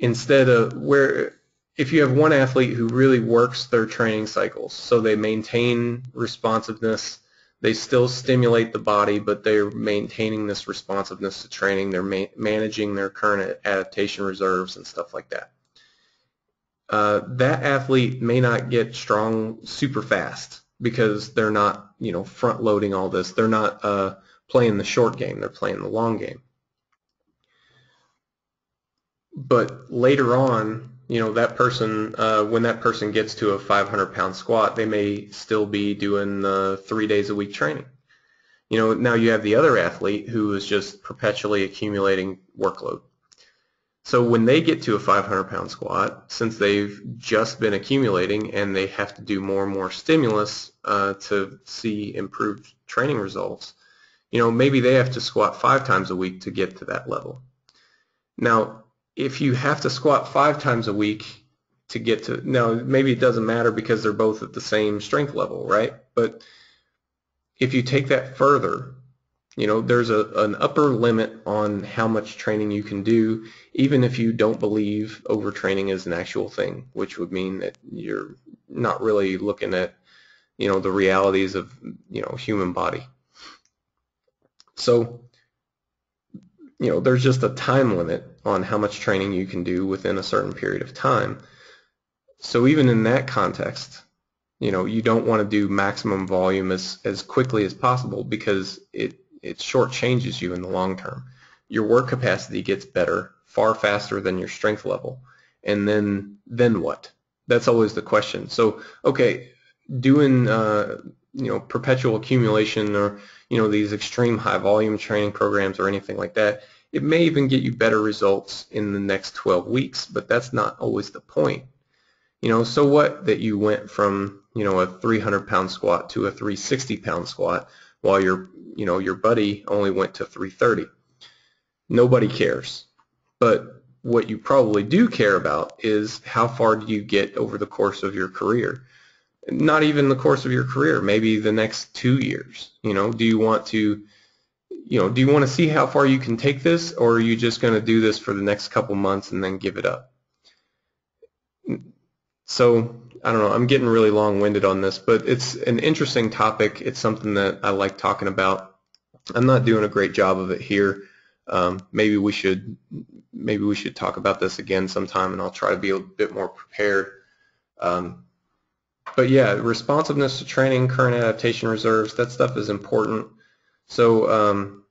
Instead of where, if you have one athlete who really works their training cycles, so they maintain responsiveness, they still stimulate the body, but they're maintaining this responsiveness to training, they're ma managing their current adaptation reserves and stuff like that. Uh, that athlete may not get strong super fast because they're not, you know, front loading all this. They're not uh, playing the short game. They're playing the long game. But later on, you know, that person, uh, when that person gets to a five hundred pound squat, they may still be doing uh, three days a week training. You know, now you have the other athlete who is just perpetually accumulating workload. So when they get to a five hundred pound squat, since they've just been accumulating and they have to do more and more stimulus uh, to see improved training results, you know, maybe they have to squat five times a week to get to that level. Now, if you have to squat five times a week to get to, now maybe it doesn't matter because they're both at the same strength level, right? But if you take that further, you know, there's a, an upper limit on how much training you can do, even if you don't believe overtraining is an actual thing, which would mean that you're not really looking at, you know, the realities of, you know, human body. So, you know, there's just a time limit on how much training you can do within a certain period of time. So even in that context, you know, you don't want to do maximum volume as, as quickly as possible because it It shortchanges you in the long term. Your work capacity gets better far faster than your strength level. And then then what? That's always the question. So, okay, doing uh, you know, perpetual accumulation or, you know, these extreme high volume training programs or anything like that, it may even get you better results in the next twelve weeks, but that's not always the point. You know, so what that you went from, you know, a three hundred pound squat to a three sixty pound squat while you're you know, your buddy only went to three thirty. Nobody cares. But what you probably do care about is how far do you get over the course of your career. Not even the course of your career, maybe the next two years. You know, do you want to, you know, do you want to see how far you can take this, or are you just going to do this for the next couple months and then give it up? So, I don't know, I'm getting really long-winded on this, but it's an interesting topic. It's something that I like talking about. I'm not doing a great job of it here. Um, maybe we should maybe we should talk about this again sometime, and I'll try to be a bit more prepared. Um, but yeah, responsiveness to training, current adaptation reserves, that stuff is important. So um,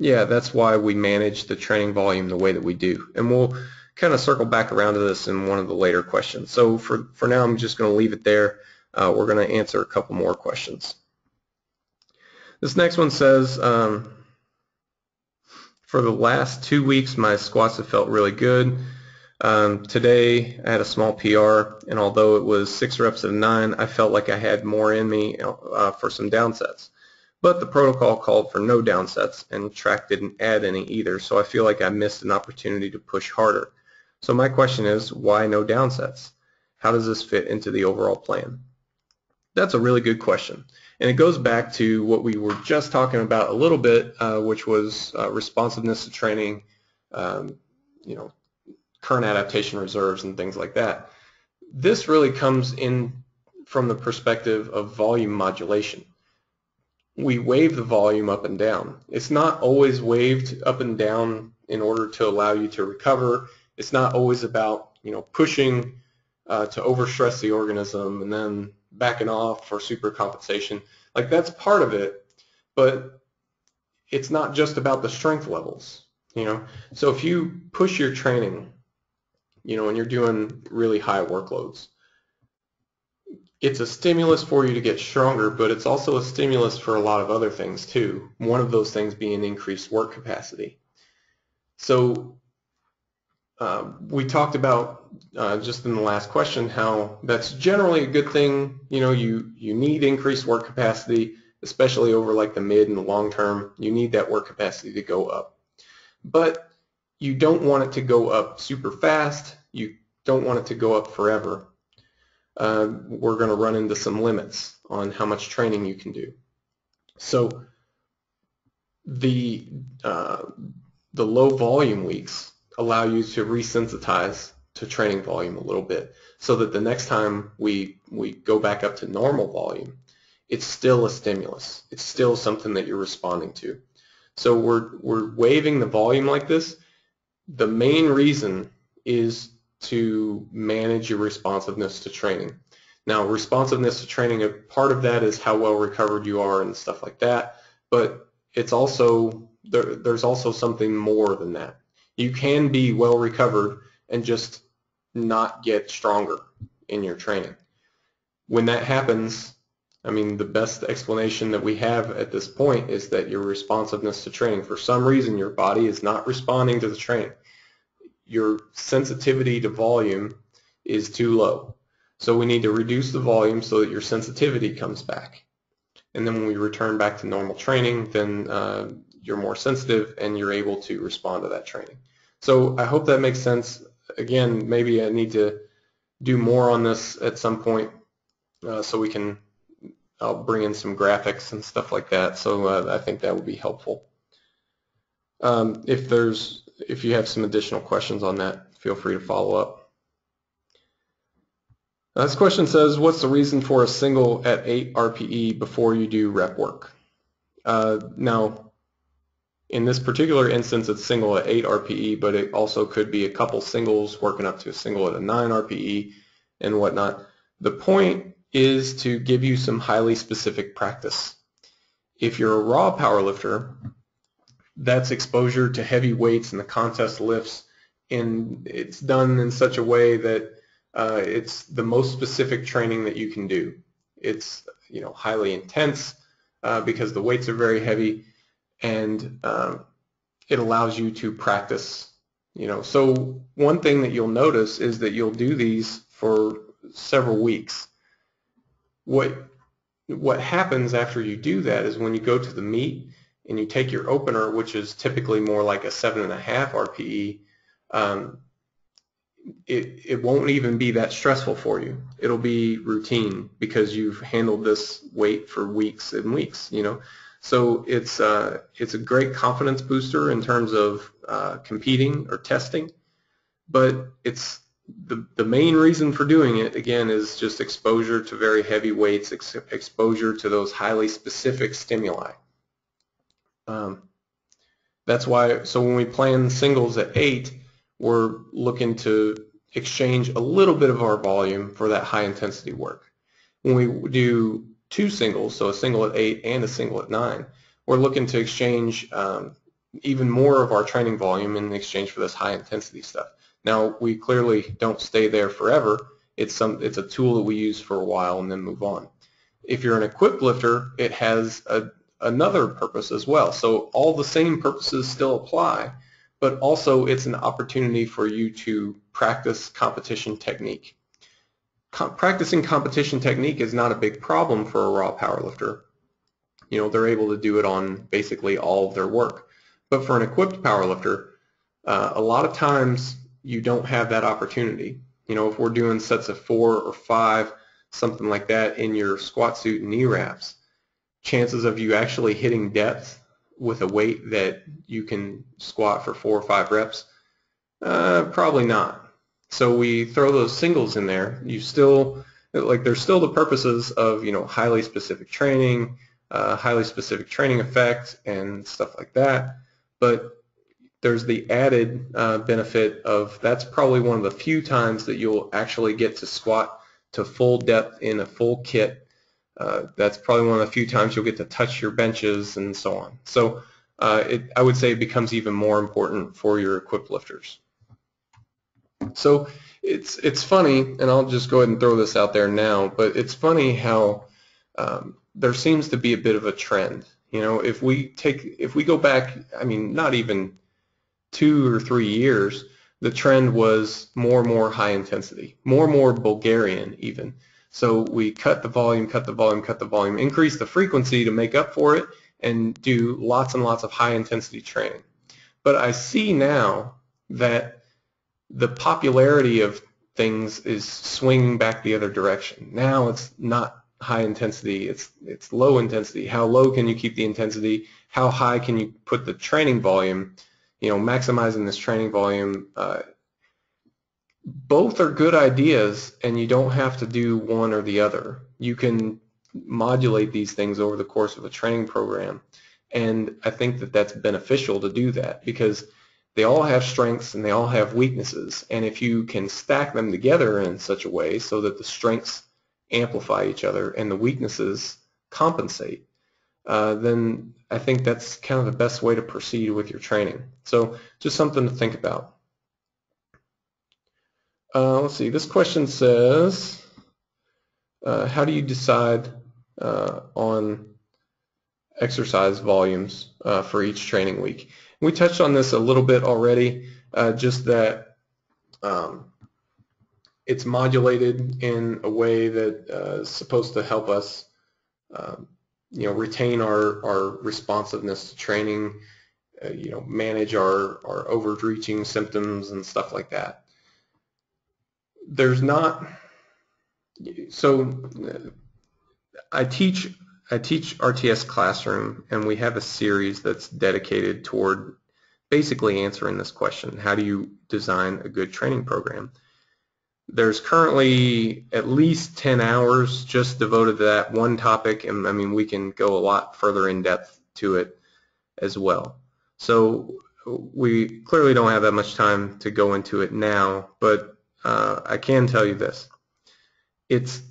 yeah, that's why we manage the training volume the way that we do. And we'll kind of circle back around to this in one of the later questions. So for, for now, I'm just going to leave it there. Uh, we're going to answer a couple more questions. This next one says, um, for the last two weeks, my squats have felt really good. Um, today, I had a small P R, and although it was six reps of nine, I felt like I had more in me uh, for some downsets. But the protocol called for no downsets, and track didn't add any either, so I feel like I missed an opportunity to push harder. So my question is, why no downsets? How does this fit into the overall plan? That's a really good question. And it goes back to what we were just talking about a little bit, uh, which was uh, responsiveness to training, um, you know, current adaptation reserves and things like that. This really comes in from the perspective of volume modulation. We wave the volume up and down. It's not always waved up and down in order to allow you to recover. It's not always about, you know, pushing uh, to overstress the organism and then backing off for supercompensation. Like, that's part of it, but it's not just about the strength levels, you know. So if you push your training, you know, and you're doing really high workloads, it's a stimulus for you to get stronger, but it's also a stimulus for a lot of other things too, one of those things being increased work capacity. So uh, we talked about uh, just in the last question how that's generally a good thing. You know, you, you need increased work capacity, especially over like the mid and the long term. You need that work capacity to go up. But you don't want it to go up super fast. You don't want it to go up forever. Uh, we're going to run into some limits on how much training you can do. So the, uh, the low volume weeks allow you to resensitize to training volume a little bit so that the next time we, we go back up to normal volume, it's still a stimulus. It's still something that you're responding to. So we're, we're waiving the volume like this. The main reason is to manage your responsiveness to training. Now, responsiveness to training, a part of that is how well recovered you are and stuff like that, but it's also, there, there's also something more than that. you can be well recovered and just not get stronger in your training. When that happens, I mean, the best explanation that we have at this point is that your responsiveness to training. For some reason, your body is not responding to the training. Your sensitivity to volume is too low. So we need to reduce the volume so that your sensitivity comes back. And then when we return back to normal training, then uh, you're more sensitive and you're able to respond to that training. So I hope that makes sense. Again, maybe I need to do more on this at some point uh, so we can I'll bring in some graphics and stuff like that, so uh, I think that would be helpful. Um, if there's, if you have some additional questions on that, feel free to follow up. Now, this question says, what's the reason for a single at eight R P E before you do rep work? Uh, now, in this particular instance, it's single at eight R P E, but it also could be a couple singles working up to a single at a nine R P E and whatnot. The point is to give you some highly specific practice. If you're a raw powerlifter, that's exposure to heavy weights and the contest lifts, and it's done in such a way that uh, it's the most specific training that you can do. It's, you know, highly intense uh, because the weights are very heavy, and uh, it allows you to practice. You know, so one thing that you'll notice is that you'll do these for several weeks. What, what happens after you do that is when you go to the meet and you take your opener, which is typically more like a seven and a half R P E, um, it, it won't even be that stressful for you. It'll be routine because you've handled this weight for weeks and weeks, you know. So it's, uh, it's a great confidence booster in terms of uh, competing or testing, but it's The, the main reason for doing it, again, is just exposure to very heavy weights, ex exposure to those highly specific stimuli. Um, that's why, so when we plan singles at eight, we're looking to exchange a little bit of our volume for that high intensity work. When we do two singles, so a single at eight and a single at nine, we're looking to exchange um, even more of our training volume in exchange for this high intensity stuff. Now, we clearly don't stay there forever. It's some, it's a tool that we use for a while and then move on. If you're an equipped lifter, it has a, another purpose as well. So all the same purposes still apply, but also it's an opportunity for you to practice competition technique. Com- practicing competition technique is not a big problem for a raw powerlifter. You know, they're able to do it on basically all of their work. But for an equipped powerlifter, uh, a lot of times, you don't have that opportunity. You know, if we're doing sets of four or five, something like that, in your squat suit and knee wraps, chances of you actually hitting depth with a weight that you can squat for four or five reps, uh, probably not. So we throw those singles in there. You still, like, there's still the purposes of, you know, highly specific training, uh, highly specific training effect, and stuff like that, but there's the added uh, benefit of that's probably one of the few times that you'll actually get to squat to full depth in a full kit. Uh, that's probably one of the few times you'll get to touch your benches and so on. So uh, it, I would say it becomes even more important for your equipped lifters. So it's, it's funny, and I'll just go ahead and throw this out there now, but it's funny how um, there seems to be a bit of a trend. You know, if we take, if we go back, I mean, not even two or three years, the trend was more and more high intensity, more and more Bulgarian even. So we cut the volume, cut the volume, cut the volume, increase the frequency to make up for it, and do lots and lots of high intensity training. But I see now that the popularity of things is swinging back the other direction. Now it's not high intensity, it's, it's low intensity. How low can you keep the intensity? How high can you put the training volume? You know, maximizing this training volume, uh, both are good ideas, and you don't have to do one or the other. You can modulate these things over the course of a training program, and I think that that's beneficial to do that because they all have strengths and they all have weaknesses, and if you can stack them together in such a way so that the strengths amplify each other and the weaknesses compensate, uh, then I think that's kind of the best way to proceed with your training. So just something to think about. Uh, let's see, this question says, uh, how do you decide uh, on exercise volumes uh, for each training week? And we touched on this a little bit already, uh, just that um, it's modulated in a way that uh, is supposed to help us um, you know, retain our, our responsiveness to training, uh, you know, manage our, our overreaching symptoms and stuff like that. There's not, so I teach I teach R T S classroom, and we have a series that's dedicated toward basically answering this question: how do you design a good training program? There's currently at least ten hours just devoted to that one topic, and I mean we can go a lot further in depth to it as well. So we clearly don't have that much time to go into it now, but Uh, I can tell you this. It's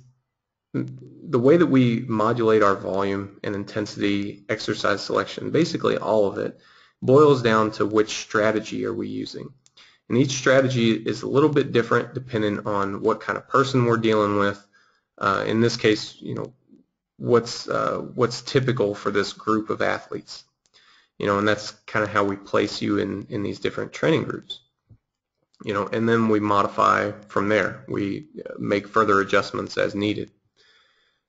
the way that we modulate our volume and intensity, exercise selection, basically all of it boils down to which strategy are we using. And each strategy is a little bit different depending on what kind of person we're dealing with. Uh, in this case, you know, what's, uh, what's typical for this group of athletes. You know, and that's kind of how we place you in, in these different training groups. You know, and then we modify from there. We make further adjustments as needed.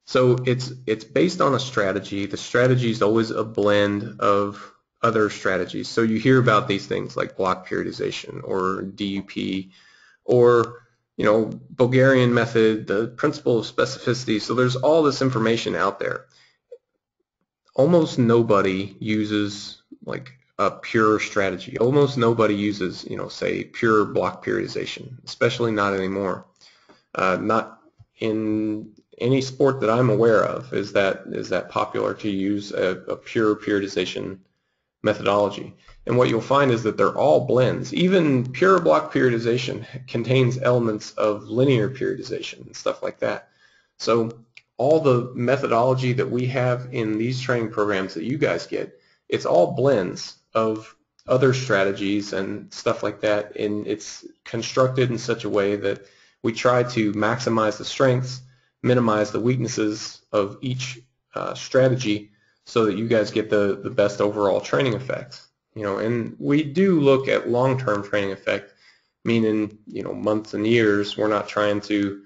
So it's it's based on a strategy. The strategy is always a blend of other strategies. So you hear about these things like block periodization or D U P, or you know, Bulgarian method, the principle of specificity. So there's all this information out there. Almost nobody uses like a pure strategy. Almost nobody uses, you know, say pure block periodization, especially not anymore. Uh, not in any sport that I'm aware of is that is that popular to use a, a pure periodization methodology. And what you'll find is that they're all blends. Even pure block periodization contains elements of linear periodization and stuff like that. So all the methodology that we have in these training programs that you guys get, it's all blends of other strategies and stuff like that, and it's constructed in such a way that we try to maximize the strengths, minimize the weaknesses of each uh, strategy, so that you guys get the, the best overall training effects. You know, and we do look at long-term training effect, meaning you know months and years. We're not trying to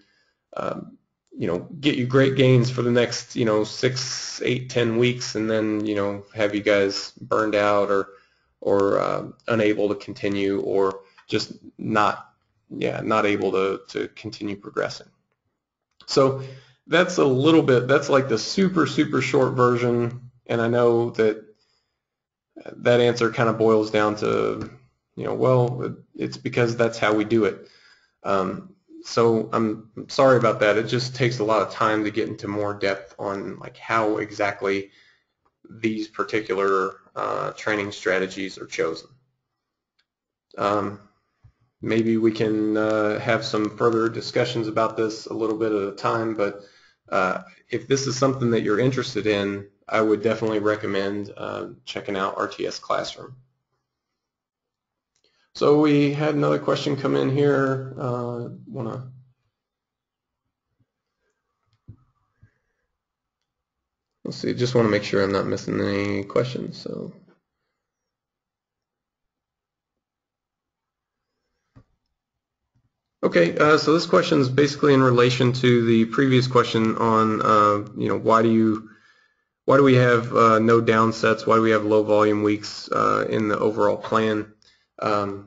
um, you know, get you great gains for the next, you know, six, eight, ten weeks, and then, you know, have you guys burned out or, or um, unable to continue, or just not, yeah, not able to, to continue progressing. So that's a little bit, that's like the super, super short version, and I know that that answer kind of boils down to, you know, well, it's because that's how we do it. Um, So I'm sorry about that. It just takes a lot of time to get into more depth on like how exactly these particular uh, training strategies are chosen. Um, maybe we can uh, have some further discussions about this a little bit at a time, but uh, if this is something that you're interested in, I would definitely recommend uh, checking out R T S Classroom. So we had another question come in here. Uh, wanna... Let's see, just want to make sure I'm not missing any questions. So, okay, uh, so this question is basically in relation to the previous question on, uh, you know, why do you, why do we have uh, no downsets? Why do we have low volume weeks uh, in the overall plan? Um,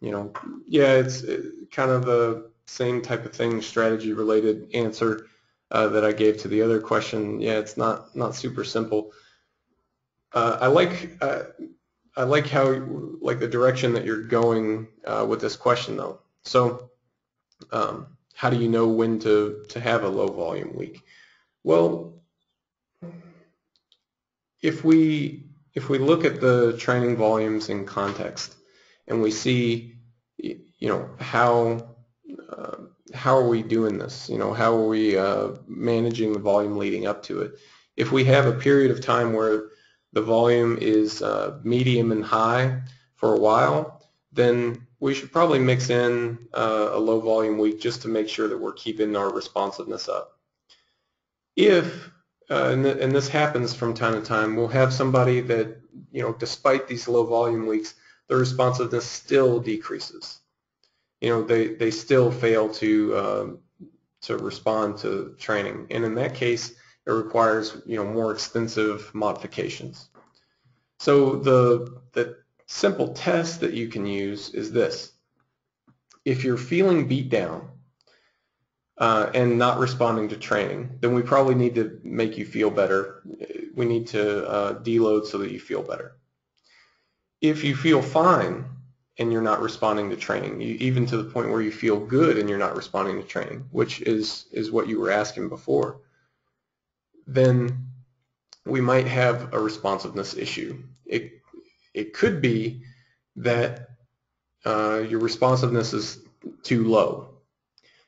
you know, yeah, it's it, kind of the same type of thing, strategy-related answer uh, that I gave to the other question. Yeah, it's not not super simple. Uh, I like uh, I like how like the direction that you're going uh, with this question, though. So, um, how do you know when to to have a low volume week? Well, if we If we look at the training volumes in context, and we see, you know, how uh, how are we doing this? You know, how are we uh, managing the volume leading up to it? if we have a period of time where the volume is uh, medium and high for a while, then we should probably mix in uh, a low volume week just to make sure that we're keeping our responsiveness up. If, uh, and, th and this happens from time to time, we'll have somebody that, you know, despite these low volume weeks, their responsiveness still decreases. You know, they, they still fail to, uh, to respond to training. And in that case, it requires, you know, more extensive modifications. So the, the simple test that you can use is this. If you're feeling beat down uh, and not responding to training, then we probably need to make you feel better. We need to uh, deload so that you feel better. If you feel fine and you're not responding to training, you, even to the point where you feel good and you're not responding to training, which is, is what you were asking before, then we might have a responsiveness issue. It, it could be that uh, your responsiveness is too low.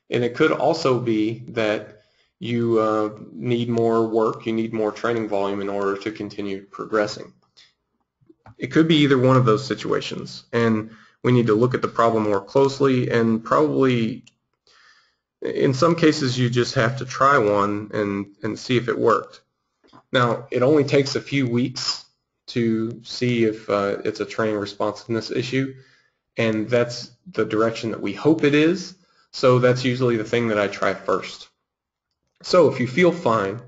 And it could also be that you uh, need more work, you need more training volume in order to continue progressing. It could be either one of those situations. And we need to look at the problem more closely, and probably in some cases you just have to try one and, and see if it worked. Now, it only takes a few weeks to see if uh, it's a training responsiveness issue, and that's the direction that we hope it is, so that's usually the thing that I try first. So if you feel fine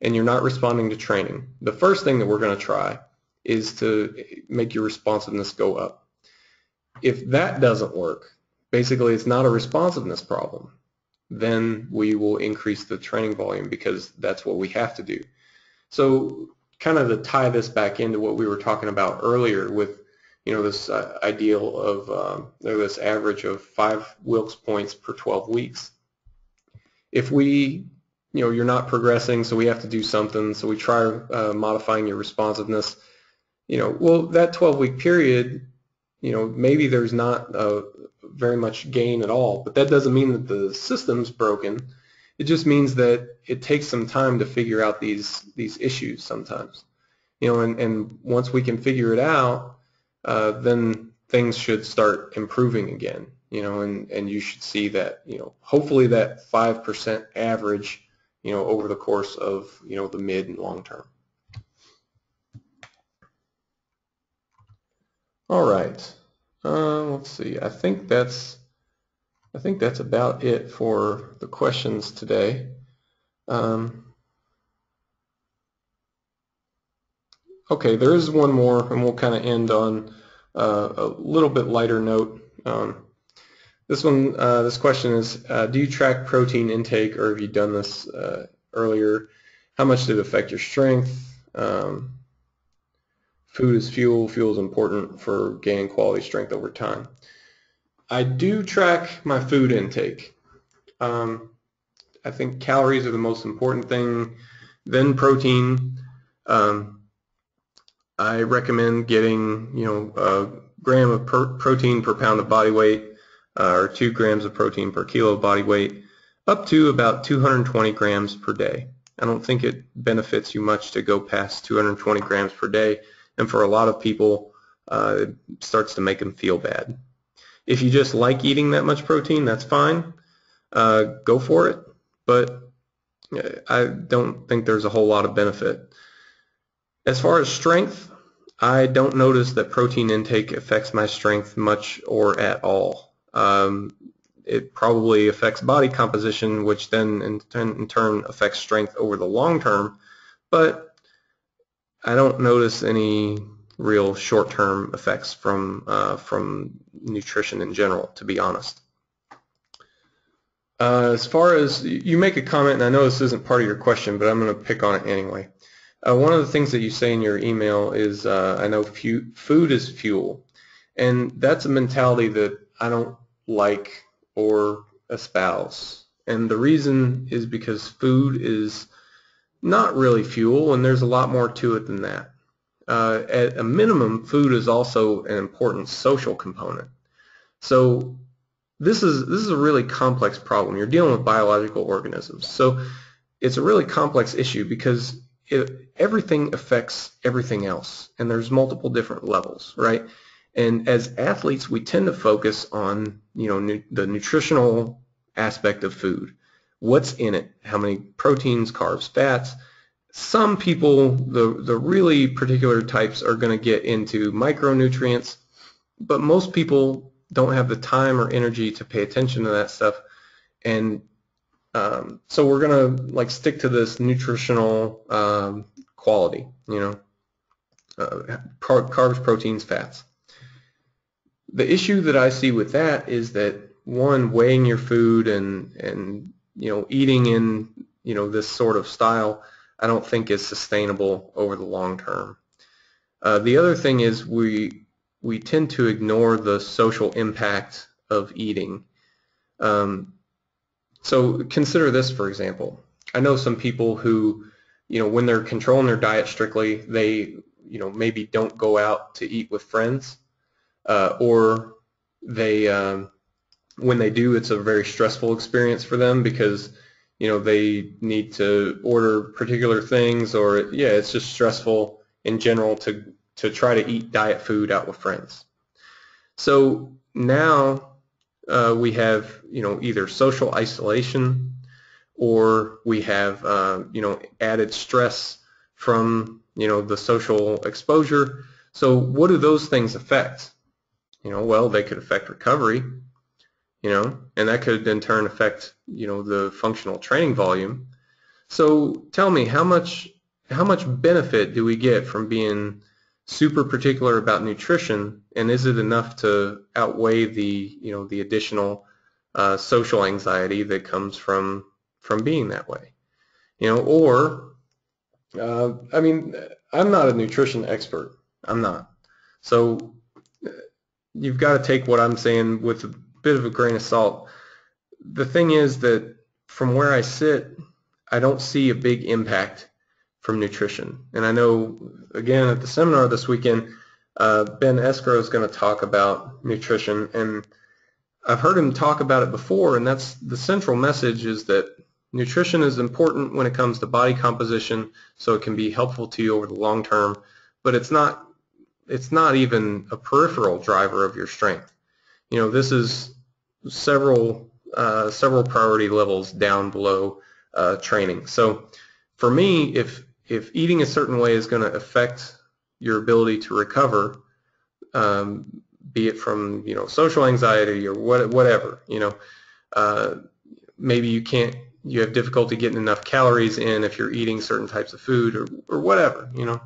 and you're not responding to training, the first thing that we're going to try is to make your responsiveness go up. If that doesn't work, basically it's not a responsiveness problem, then we will increase the training volume because that's what we have to do. So kind of to tie this back into what we were talking about earlier with, you know, this uh, ideal of, um, or this average of five Wilks points per twelve weeks. If we, you know, you're not progressing, so we have to do something, so we try uh, modifying your responsiveness, you know, well, that twelve-week period, you know, maybe there's not a very much gain at all, but that doesn't mean that the system's broken. It just means that it takes some time to figure out these these issues sometimes, you know, and, and once we can figure it out, uh, then things should start improving again, you know, and, and you should see that, you know, hopefully that five percent average, you know, over the course of, you know, the mid and long term. All right. Uh, let's see. I think that's I think that's about it for the questions today. Um, okay, there is one more, and we'll kind of end on uh, a little bit lighter note. Um, this one, uh, this question is: uh, do you track protein intake, or have you done this uh, earlier? How much did it affect your strength? Um, Food is fuel. Fuel is important for gaining quality strength over time. I do track my food intake. Um, I think calories are the most important thing, then protein. Um, I recommend getting, you know, a gram of per protein per pound of body weight, uh, or two grams of protein per kilo of body weight, up to about two hundred twenty grams per day. I don't think it benefits you much to go past two hundred twenty grams per day. And for a lot of people, uh, it starts to make them feel bad. If you just like eating that much protein, that's fine. Uh, go for it. But I don't think there's a whole lot of benefit. As far as strength, I don't notice that protein intake affects my strength much or at all. Um, it probably affects body composition, which then in, in turn affects strength over the long term. But I don't notice any real short-term effects from uh, from nutrition in general, to be honest. Uh, as far as, you make a comment, and I know this isn't part of your question, but I'm going to pick on it anyway. Uh, one of the things that you say in your email is, uh, I know fu food is fuel, and that's a mentality that I don't like or espouse. And the reason is because food is not really fuel, and there's a lot more to it than that. Uh, at a minimum, food is also an important social component. So this is this is a really complex problem. You're dealing with biological organisms. So it's a really complex issue because it, everything affects everything else, and there's multiple different levels, right? And as athletes, we tend to focus on, you know, nu the nutritional aspect of food. What's in it? How many proteins, carbs, fats? Some people, the, the really particular types, are going to get into micronutrients, but most people don't have the time or energy to pay attention to that stuff. And um, so we're going to like stick to this nutritional um, quality, you know, uh, carbs, proteins, fats. The issue that I see with that is that, one, weighing your food and and you know eating in you know this sort of style, I don't think is sustainable over the long term. Uh, the other thing is we we tend to ignore the social impact of eating. Um, so consider this, for example. I know some people who, you know, when they're controlling their diet strictly, they you know maybe don't go out to eat with friends. Uh, or they, um, when they do, it's a very stressful experience for them because, you know, they need to order particular things, or yeah, it's just stressful in general to to try to eat diet food out with friends. So now uh, we have, you know, either social isolation, or we have, uh, you know, added stress from, you know, the social exposure. So what do those things affect? You know, well, they could affect recovery, you know, and that could in turn affect, you know, the functional training volume. So tell me, how much how much benefit do we get from being super particular about nutrition, and is it enough to outweigh the, you know, the additional uh, social anxiety that comes from from being that way? You know, or uh, I mean, I'm not a nutrition expert. I'm not. So you've got to take what I'm saying with a bit of a grain of salt. The thing is that from where I sit, I don't see a big impact from nutrition. And I know, again, at the seminar this weekend, uh, Ben Escaro is going to talk about nutrition. And I've heard him talk about it before, and that's the central message, is that nutrition is important when it comes to body composition, so it can be helpful to you over the long term, but it's not It's not even a peripheral driver of your strength. You know, this is several uh, several priority levels down below uh, training. So, for me, if if eating a certain way is going to affect your ability to recover, um, be it from you know social anxiety or what, whatever, you know, uh, maybe you can't, you have difficulty getting enough calories in if you're eating certain types of food or or whatever, you know.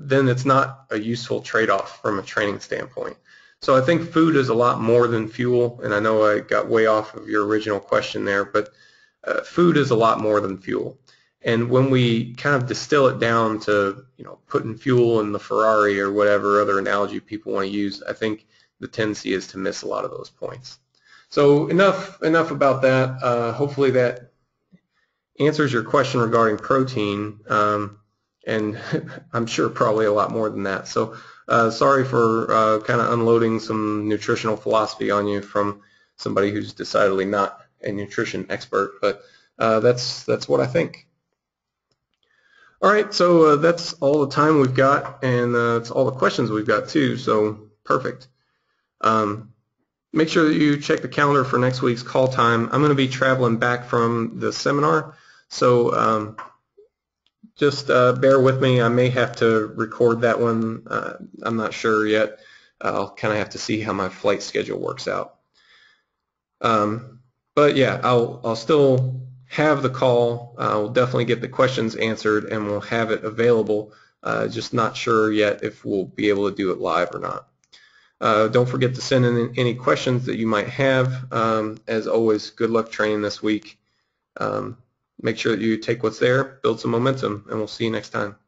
Then it's not a useful trade-off from a training standpoint. So I think food is a lot more than fuel, and I know I got way off of your original question there, but uh, food is a lot more than fuel. And when we kind of distill it down to, you know, putting fuel in the Ferrari or whatever other analogy people want to use, I think the tendency is to miss a lot of those points. So enough, enough about that. Uh, hopefully that answers your question regarding protein. Um, And I'm sure probably a lot more than that. So uh, sorry for uh, kind of unloading some nutritional philosophy on you from somebody who's decidedly not a nutrition expert, but uh, that's that's what I think. All right, so uh, that's all the time we've got, and uh, that's all the questions we've got too, so perfect. Um, make sure that you check the calendar for next week's call time. I'm going to be traveling back from the seminar, so um, Just uh, bear with me. I may have to record that one. Uh, I'm not sure yet. I'll kind of have to see how my flight schedule works out. Um, but yeah, I'll, I'll still have the call. I'll definitely get the questions answered, and we'll have it available. Uh, just not sure yet if we'll be able to do it live or not. Uh, don't forget to send in any questions that you might have. Um, as always, good luck training this week. Um, Make sure that you take what's there, build some momentum, and we'll see you next time.